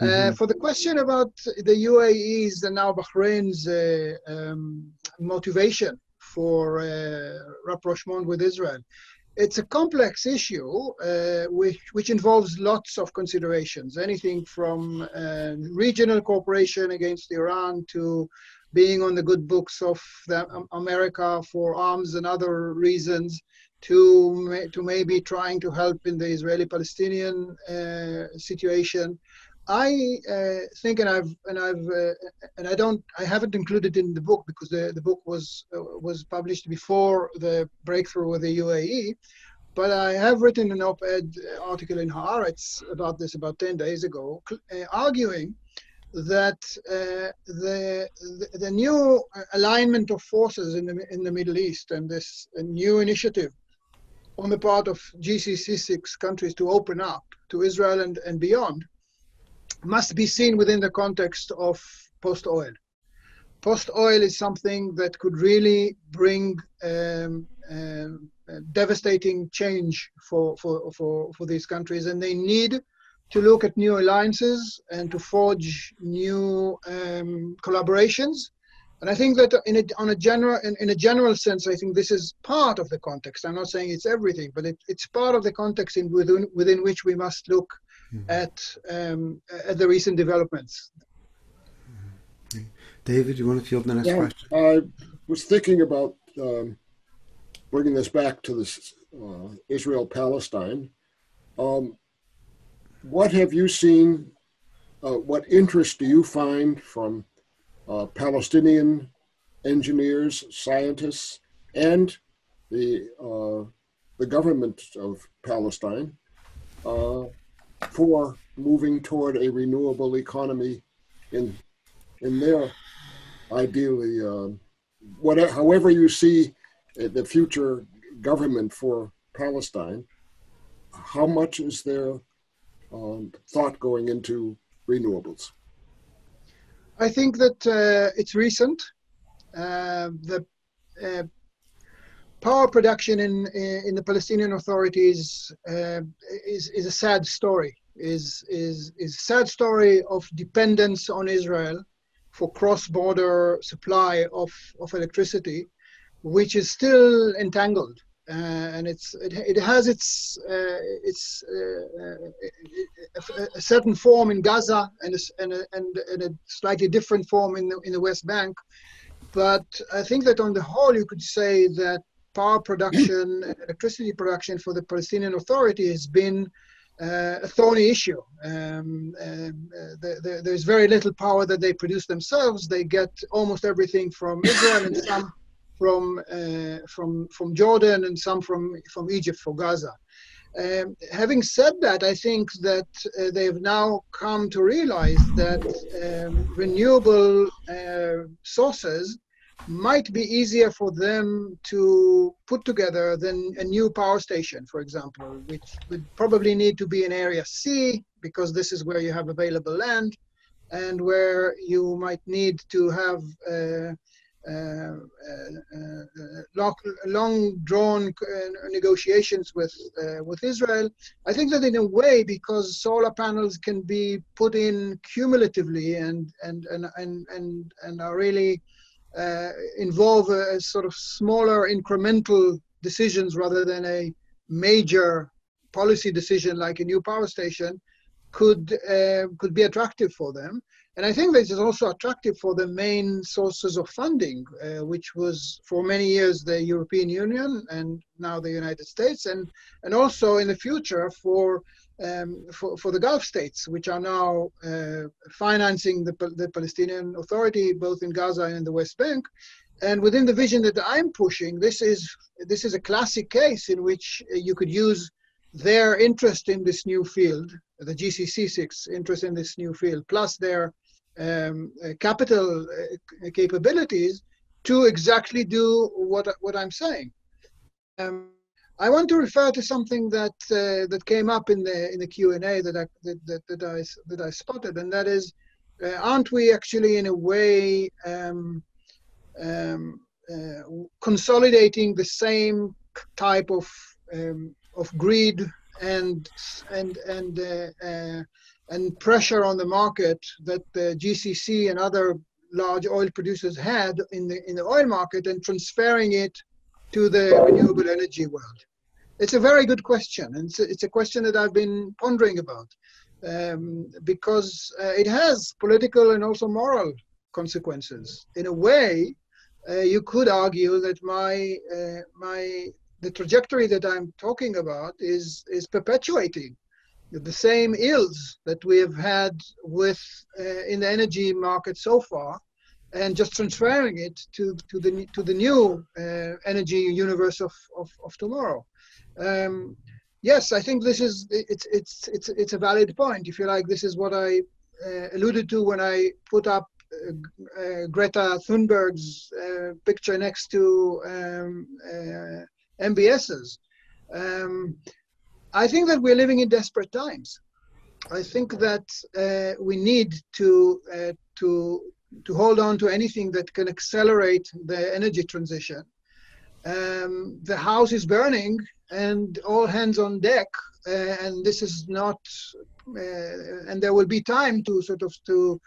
Mm-hmm. For the question about the UAE's and now Bahrain's motivation for rapprochement with Israel, it's a complex issue which involves lots of considerations, anything from regional cooperation against Iran to being on the good books of America for arms and other reasons, to maybe trying to help in the Israeli-Palestinian situation. I think, I haven't included it in the book because the book was published before the breakthrough with the UAE, But I have written an op-ed article in Haaretz about this about 10 days ago, arguing that the new alignment of forces in the Middle East and this new initiative on the part of GCC6 countries to open up to Israel and beyond must be seen within the context of post-oil. Post-oil is something that could really bring devastating change for these countries, and they need to look at new alliances and to forge new collaborations. And I think that in a general sense, I think this is part of the context. I'm not saying it's everything, but it's part of the context within which we must look at the recent developments. David, you want to field the next question? I was thinking about bringing this back to this Israel-Palestine. What have you seen? What interest do you find from Palestinian engineers, scientists, and the government of Palestine for moving toward a renewable economy in their ideally, whatever, however you see the future government for Palestine? How much is there thought going into renewables? I think that it's recent. The power production in the Palestinian authorities is a sad story. Is a sad story of dependence on Israel for cross-border supply of electricity, which is still entangled, and it has a certain form in Gaza and a slightly different form in the West Bank. But I think that on the whole, you could say that power production, electricity production for the Palestinian Authority has been a thorny issue. There's very little power that they produce themselves. They get almost everything from Israel and some from Jordan and some from Egypt for Gaza. Having said that, I think that they have now come to realize that renewable sources might be easier for them to put together than a new power station, for example, which would probably need to be in Area C, because this is where you have available land and where you might need to have long-drawn negotiations with Israel. I think that in a way, because solar panels can be put in cumulatively and are really involve a sort of smaller incremental decisions rather than a major policy decision like a new power station, could be attractive for them. And I think this is also attractive for the main sources of funding, which was for many years the European Union and now the United States, and also in the future for the Gulf states, which are now financing the Palestinian Authority both in Gaza and in the West Bank. And within the vision that I'm pushing, this is a classic case in which you could use their interest in this new field, the GCC6 interest in this new field, plus their capital capabilities to exactly do what I'm saying. I want to refer to something that came up in the Q&A that I spotted, and that is, aren't we actually in a way consolidating the same type of greed and pressure on the market that the GCC and other large oil producers had in the oil market, and transferring it to the renewable energy world? It's a very good question, and it's a question that I've been pondering about, because it has political and also moral consequences. In a way, you could argue that the trajectory that I'm talking about is perpetuating the same ills that we have had in the energy market so far, and just transferring it to the new energy universe of tomorrow. Yes, I think this is it's a valid point. If you like, this is what I alluded to when I put up Greta Thunberg's picture next to MBS's. I think that we're living in desperate times. I think that we need to hold on to anything that can accelerate the energy transition. The house is burning and all hands on deck, and this is not, and there will be time to sort of to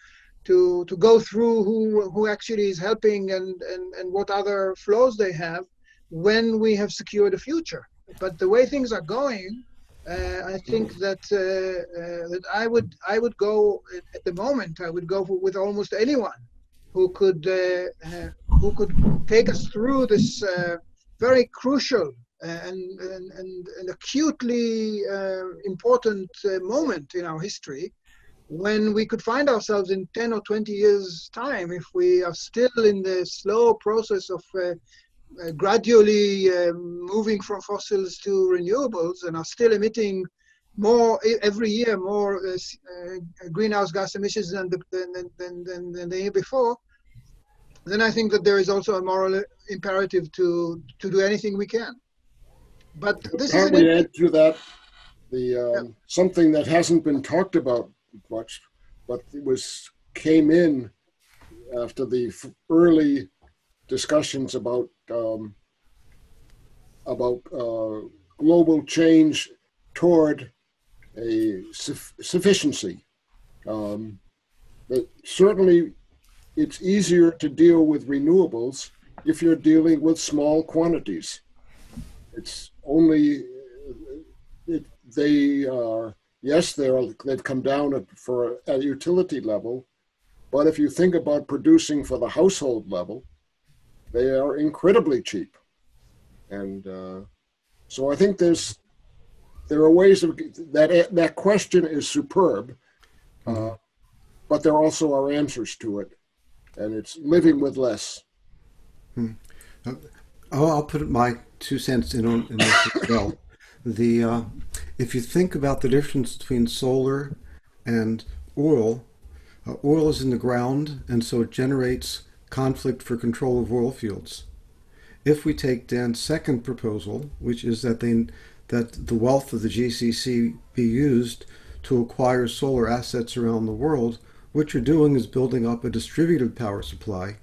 go through who actually is helping and what other flows they have when we have secured a future. But the way things are going, I think that that I would go at the moment. I would go with almost anyone who could take us through this very crucial and acutely important moment in our history, when we could find ourselves in 10 or 20 years' time if we are still in the slow process of gradually moving from fossils to renewables and are still emitting more every year, more greenhouse gas emissions than the year before. Then I think that there is also a moral imperative to do anything we can. But this is. Can we add to that the something that hasn't been talked about much, but it came in after the early discussions about global change toward a sufficiency. But certainly, it's easier to deal with renewables if you're dealing with small quantities. It's only they are. Yes, they've come down at utility level, but if you think about producing for the household level, they are incredibly cheap. And so I think there are ways of, that question is superb, but there also are answers to it, and it's living with less. Hmm. I'll put my 2 cents in this as well. If you think about the difference between solar and oil, oil is in the ground, and so it generates conflict for control of oil fields. If we take Dan's second proposal, which is that the wealth of the GCC be used to acquire solar assets around the world, what you're doing is building up a distributed power supply,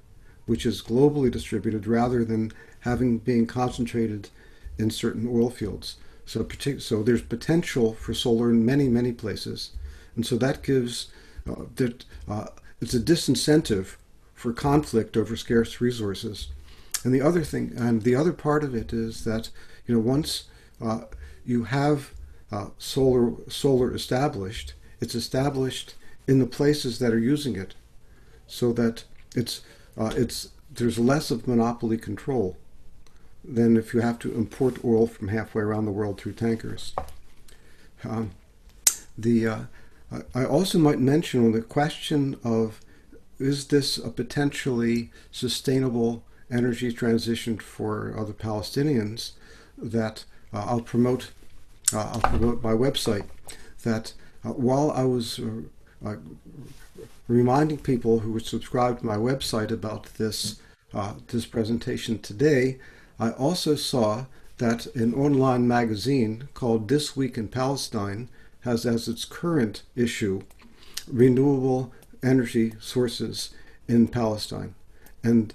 which is globally distributed rather than being concentrated in certain oil fields. So there's potential for solar in many, many places. And so that gives, it's a disincentive for conflict over scarce resources. And the other thing, and the other part of it is that, you know, once you have solar established, it's established in the places that are using it, so that there's less of monopoly control than if you have to import oil from halfway around the world through tankers. I also might mention on the question of, is this a potentially sustainable energy transition for the Palestinians, that I'll promote my website, that while I was reminding people who would subscribe to my website about this presentation today, I also saw that an online magazine called This Week in Palestine has as its current issue renewable energy sources in Palestine, and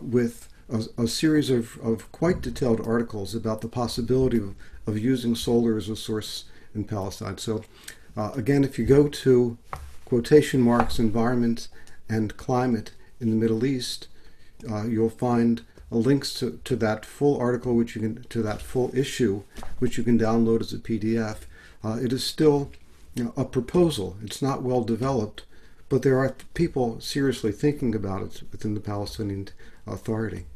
with a series of quite detailed articles about the possibility of using solar as a source in Palestine. So again, if you go to "Environment and Climate in the Middle East," you'll find links to that full article, to that full issue, which you can download as a PDF. It is still, you know, a proposal. It's not well developed, but there are people seriously thinking about it within the Palestinian Authority.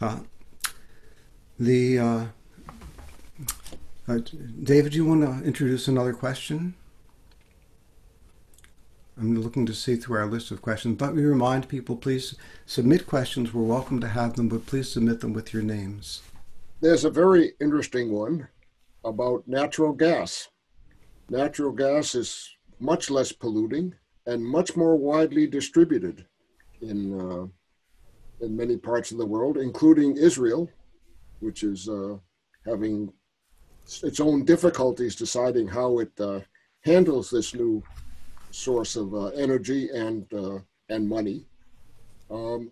David, do you want to introduce another question? I'm looking to see through our list of questions. Let me remind people, please submit questions. We're welcome to have them, but please submit them with your names. There's a very interesting one about natural gas. Natural gas is much less polluting and much more widely distributed in many parts of the world, including Israel, which is having its own difficulties deciding how it handles this new source of energy and money. To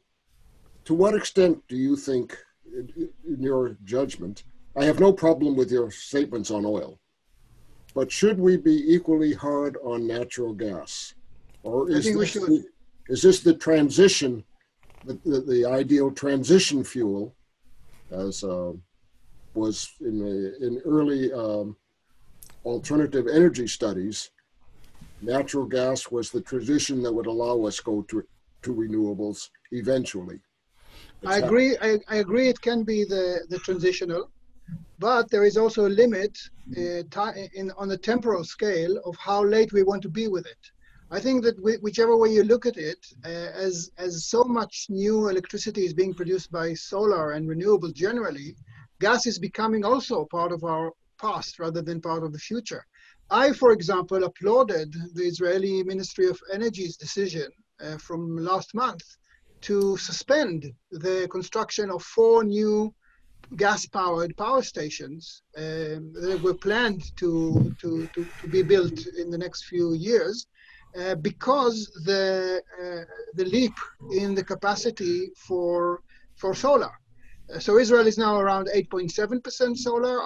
what extent do you think, in your judgment — I have no problem with your statements on oil — but should we be equally hard on natural gas? Or is this the transition, the ideal transition fuel, as was in early alternative energy studies? Natural gas was the tradition that would allow us go to renewables eventually. I agree it can be the transitional, but there is also a limit on a temporal scale of how late we want to be with it. I think that whichever way you look at it, as so much new electricity is being produced by solar and renewables generally, gas is becoming also part of our past rather than part of the future. I, for example, applauded the Israeli Ministry of Energy's decision from last month to suspend the construction of 4 new gas-powered power stations that were planned to be built in the next few years, because the leap in the capacity for solar. So Israel is now around 8.7% solar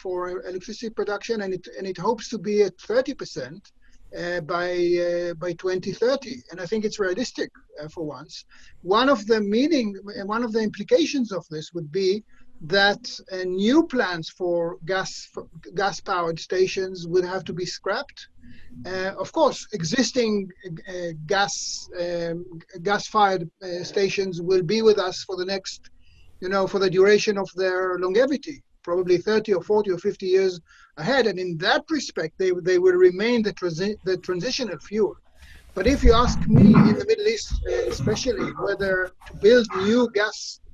for electricity production, and it hopes to be at 30% by 2030. And I think it's realistic for once. One of the implications of this would be that new plans for gas-powered stations would have to be scrapped. Of course, existing gas-fired stations will be with us for the next, for the duration of their longevity, probably 30 or 40 or 50 years ahead. And in that respect, they will remain the transitional fuel. But if you ask me, in the Middle East especially, whether to build new gas-fired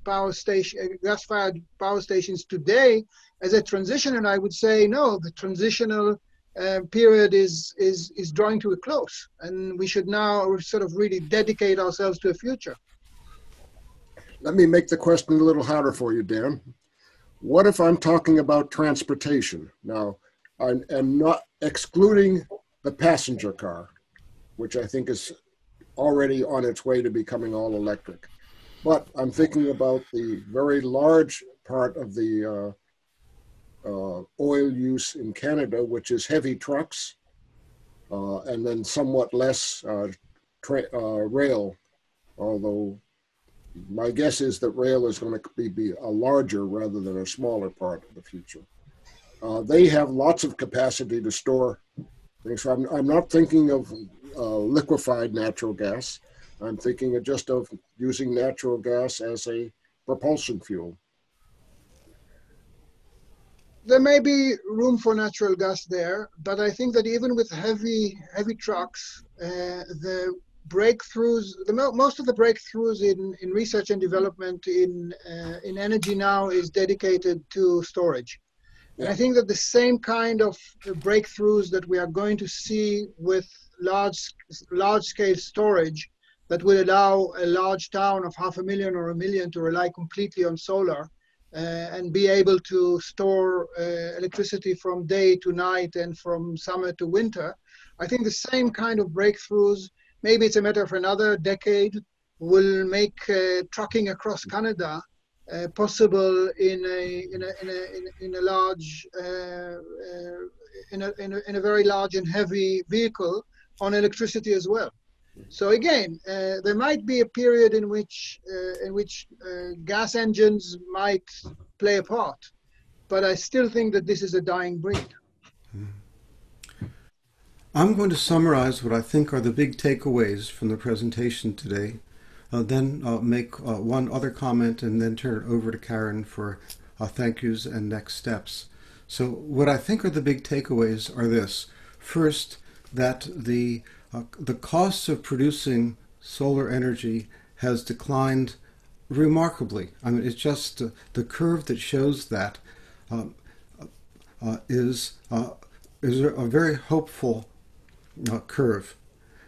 power stations today as a transition, and I would say no, the transitional period is drawing to a close, and we should now sort of really dedicate ourselves to a future. Let me make the question a little harder for you, Dan. What if I'm talking about transportation? Now, I am not excluding the passenger car, which I think is already on its way to becoming all electric. But I'm thinking about the very large part of the oil use in Canada, which is heavy trucks, and then somewhat less rail, although my guess is that rail is going to be a larger rather than a smaller part of the future. They have lots of capacity to store things. So I'm not thinking of liquefied natural gas. I'm thinking just of using natural gas as a propulsion fuel. There may be room for natural gas there, but I think that even with heavy trucks, most of the breakthroughs in research and development in energy now is dedicated to storage. And I think that the same kind of breakthroughs that we are going to see with large-scale storage that will allow a large town of 500,000 or 1 million to rely completely on solar and be able to store electricity from day to night and from summer to winter. I think the same kind of breakthroughs, maybe it's a matter of another decade, will make trucking across Canada possible in a very large and heavy vehicle on electricity as well. So again, there might be a period in which gas engines might play a part, but I still think that this is a dying breed. I'm going to summarize what I think are the big takeaways from the presentation today, then I'll make one other comment and then turn it over to Karen for thank yous and next steps. So what I think are the big takeaways are this. First, that the The cost of producing solar energy has declined remarkably. I mean, it's just the curve that shows that is a very hopeful curve.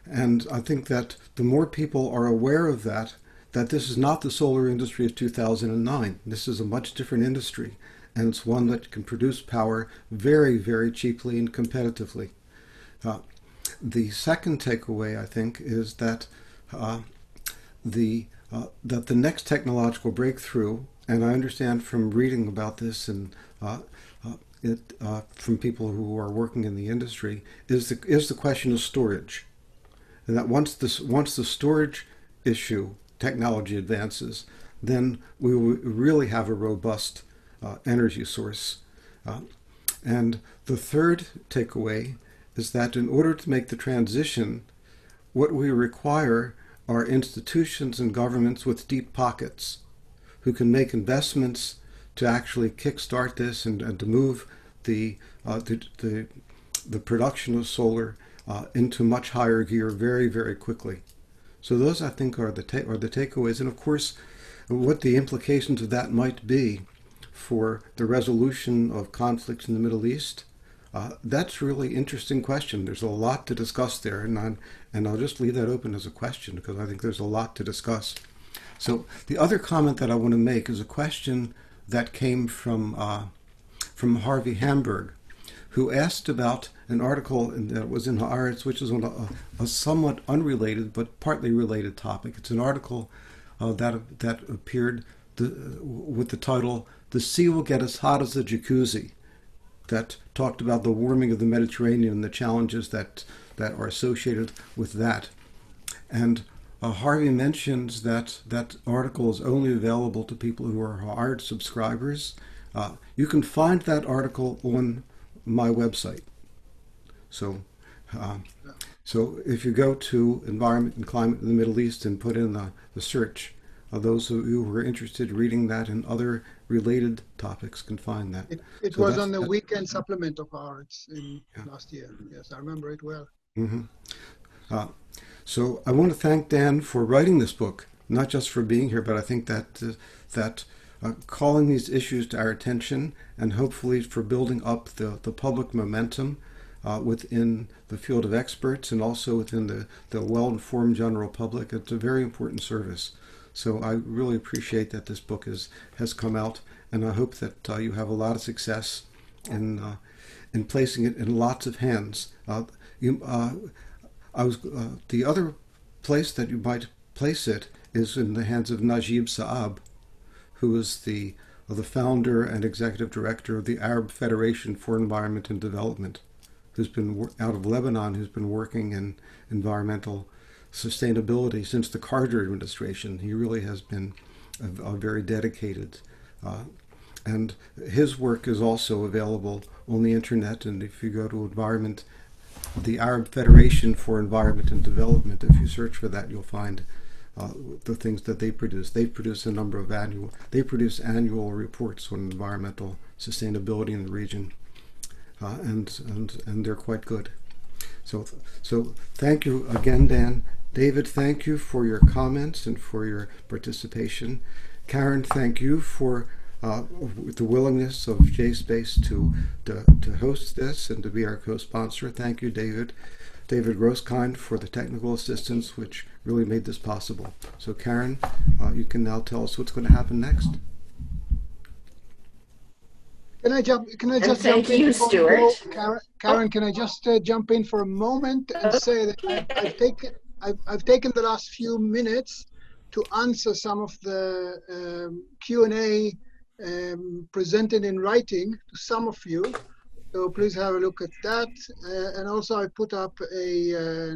And I think that the more people are aware of that, that this is not the solar industry of 2009. This is a much different industry, and it's one that can produce power very, very cheaply and competitively. The second takeaway, I think, is that the next technological breakthrough, and I understand from reading about this and from people who are working in the industry, is the question of storage. And that once the storage issue technology advances, then we will really have a robust energy source. And the third takeaway is that in order to make the transition, what we require are institutions and governments with deep pockets who can make investments to actually kickstart this and to move the production of solar into much higher gear very, very quickly. So those, I think, are the takeaways. And of course, what the implications of that might be for the resolution of conflicts in the Middle East, that's really interesting question. There's a lot to discuss there, and I'll just leave that open as a question, because I think there's a lot to discuss. So the other comment that I want to make is a question that came from Harvey Hamburg, who asked about an article that was in Haaretz, which is on a somewhat unrelated but partly related topic. It's an article that appeared with the title, "The Sea Will Get As Hot As the Jacuzzi," that talked about the warming of the Mediterranean and the challenges that are associated with that. And Harvey mentions that that article is only available to people who are Haaretz subscribers. You can find that article on my website. So if you go to Environment and Climate in the Middle East and put in the search, those of you who are interested in reading that and other related topics can find that. It was on the weekend supplement of Haaretz last year. Yes, I remember it well. Mm-hmm. So I want to thank Dan for writing this book, not just for being here, but I think that calling these issues to our attention and hopefully for building up the public momentum within the field of experts and also within the well-informed general public, it's a very important service. So I really appreciate that this book has come out, and I hope that you have a lot of success in placing it in lots of hands. The other place that you might place it is in the hands of Najib Saab, who is the founder and executive director of the Arab Federation for Environment and Development, who's been out of Lebanon, who's been working in environmental sustainability since the Carter administration. He really has been a very dedicated, and his work is also available on the internet. And if you go to the Arab Federation for Environment and Development, if you search for that, you'll find the things that they produce. They produce annual reports on environmental sustainability in the region, and they're quite good. So thank you again, Dan. David, thank you for your comments and for your participation. Karen, thank you for the willingness of JSpace to host this and to be our co-sponsor. Thank you, David. David Grosskind for the technical assistance, which really made this possible. So Karen, you can now tell us what's going to happen next. Can I just jump in for a moment and say that I've taken the last few minutes to answer some of the Q&A presented in writing to some of you. So please have a look at that. And also I put up a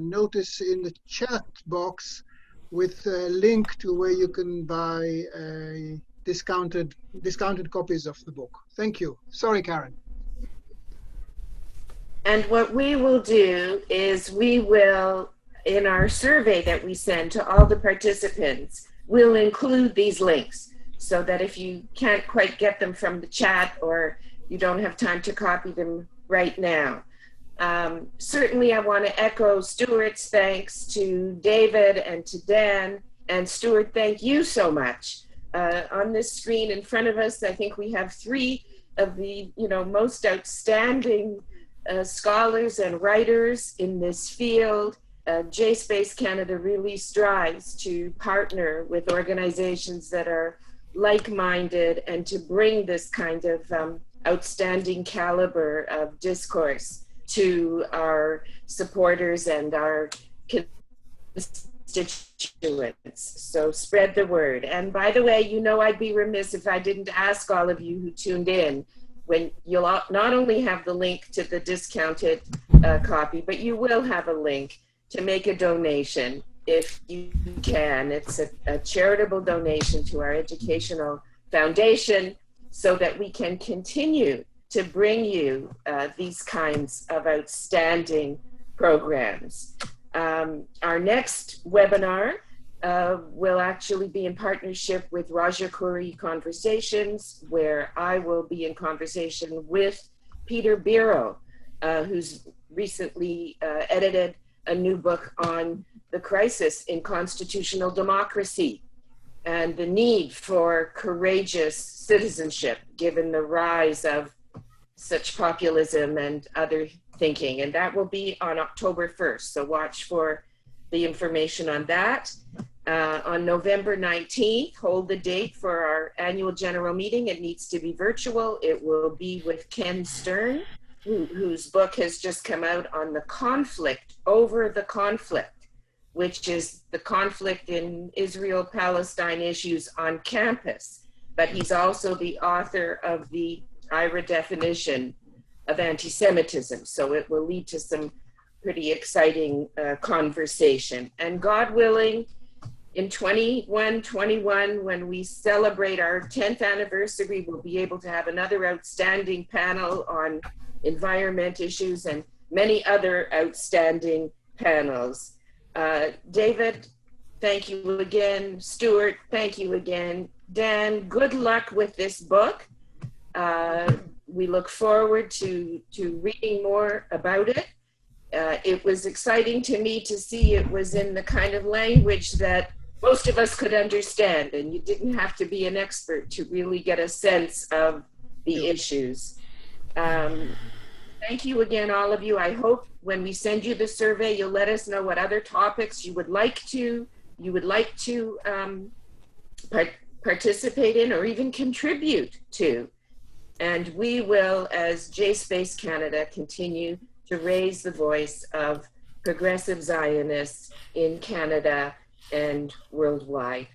notice in the chat box with a link to where you can buy discounted copies of the book. Thank you. Sorry, Karen. And what we will do is we will, in our survey that we send to all the participants, we'll include these links so that if you can't quite get them from the chat or you don't have time to copy them right now, Certainly, I want to echo Stuart's thanks to David and to Dan. And Stuart, thank you so much. On this screen in front of us, I think we have three of the most outstanding scholars and writers in this field. JSpace Canada really strives to partner with organizations that are like-minded and to bring this kind of outstanding caliber of discourse to our supporters and our constituents. So spread the word. And by the way, I'd be remiss if I didn't ask all of you who tuned in, when you'll not only have the link to the discounted copy, but you will have a link to make a donation if you can. It's a charitable donation to our educational foundation so that we can continue to bring you these kinds of outstanding programs. Our next webinar will actually be in partnership with Raja Khoury Conversations, where I will be in conversation with Peter Biro, who's recently edited a new book on the crisis in constitutional democracy and the need for courageous citizenship, given the rise of such populism and other thinking. And that will be on October 1st, so watch for the information on that. On November 19th, hold the date for our annual general meeting. It needs to be virtual. It will be with Ken Stern, whose book has just come out on the conflict over the conflict, which is the conflict in Israel-Palestine issues on campus. But he's also the author of the IRA definition of anti-Semitism. So it will lead to some pretty exciting conversation. And God willing, in 2121, when we celebrate our 10th anniversary, we'll be able to have another outstanding panel on environment issues and many other outstanding panels. David, thank you again. Stuart, thank you again. Dan, good luck with this book. We look forward to reading more about it. It was exciting to me to see it was in the kind of language that most of us could understand, and you didn't have to be an expert to really get a sense of the issues. Thank you again, all of you. I hope when we send you the survey, you'll let us know what other topics you would like to participate in or even contribute to. And we will, as JSpace Canada, continue to raise the voice of progressive Zionists in Canada and worldwide.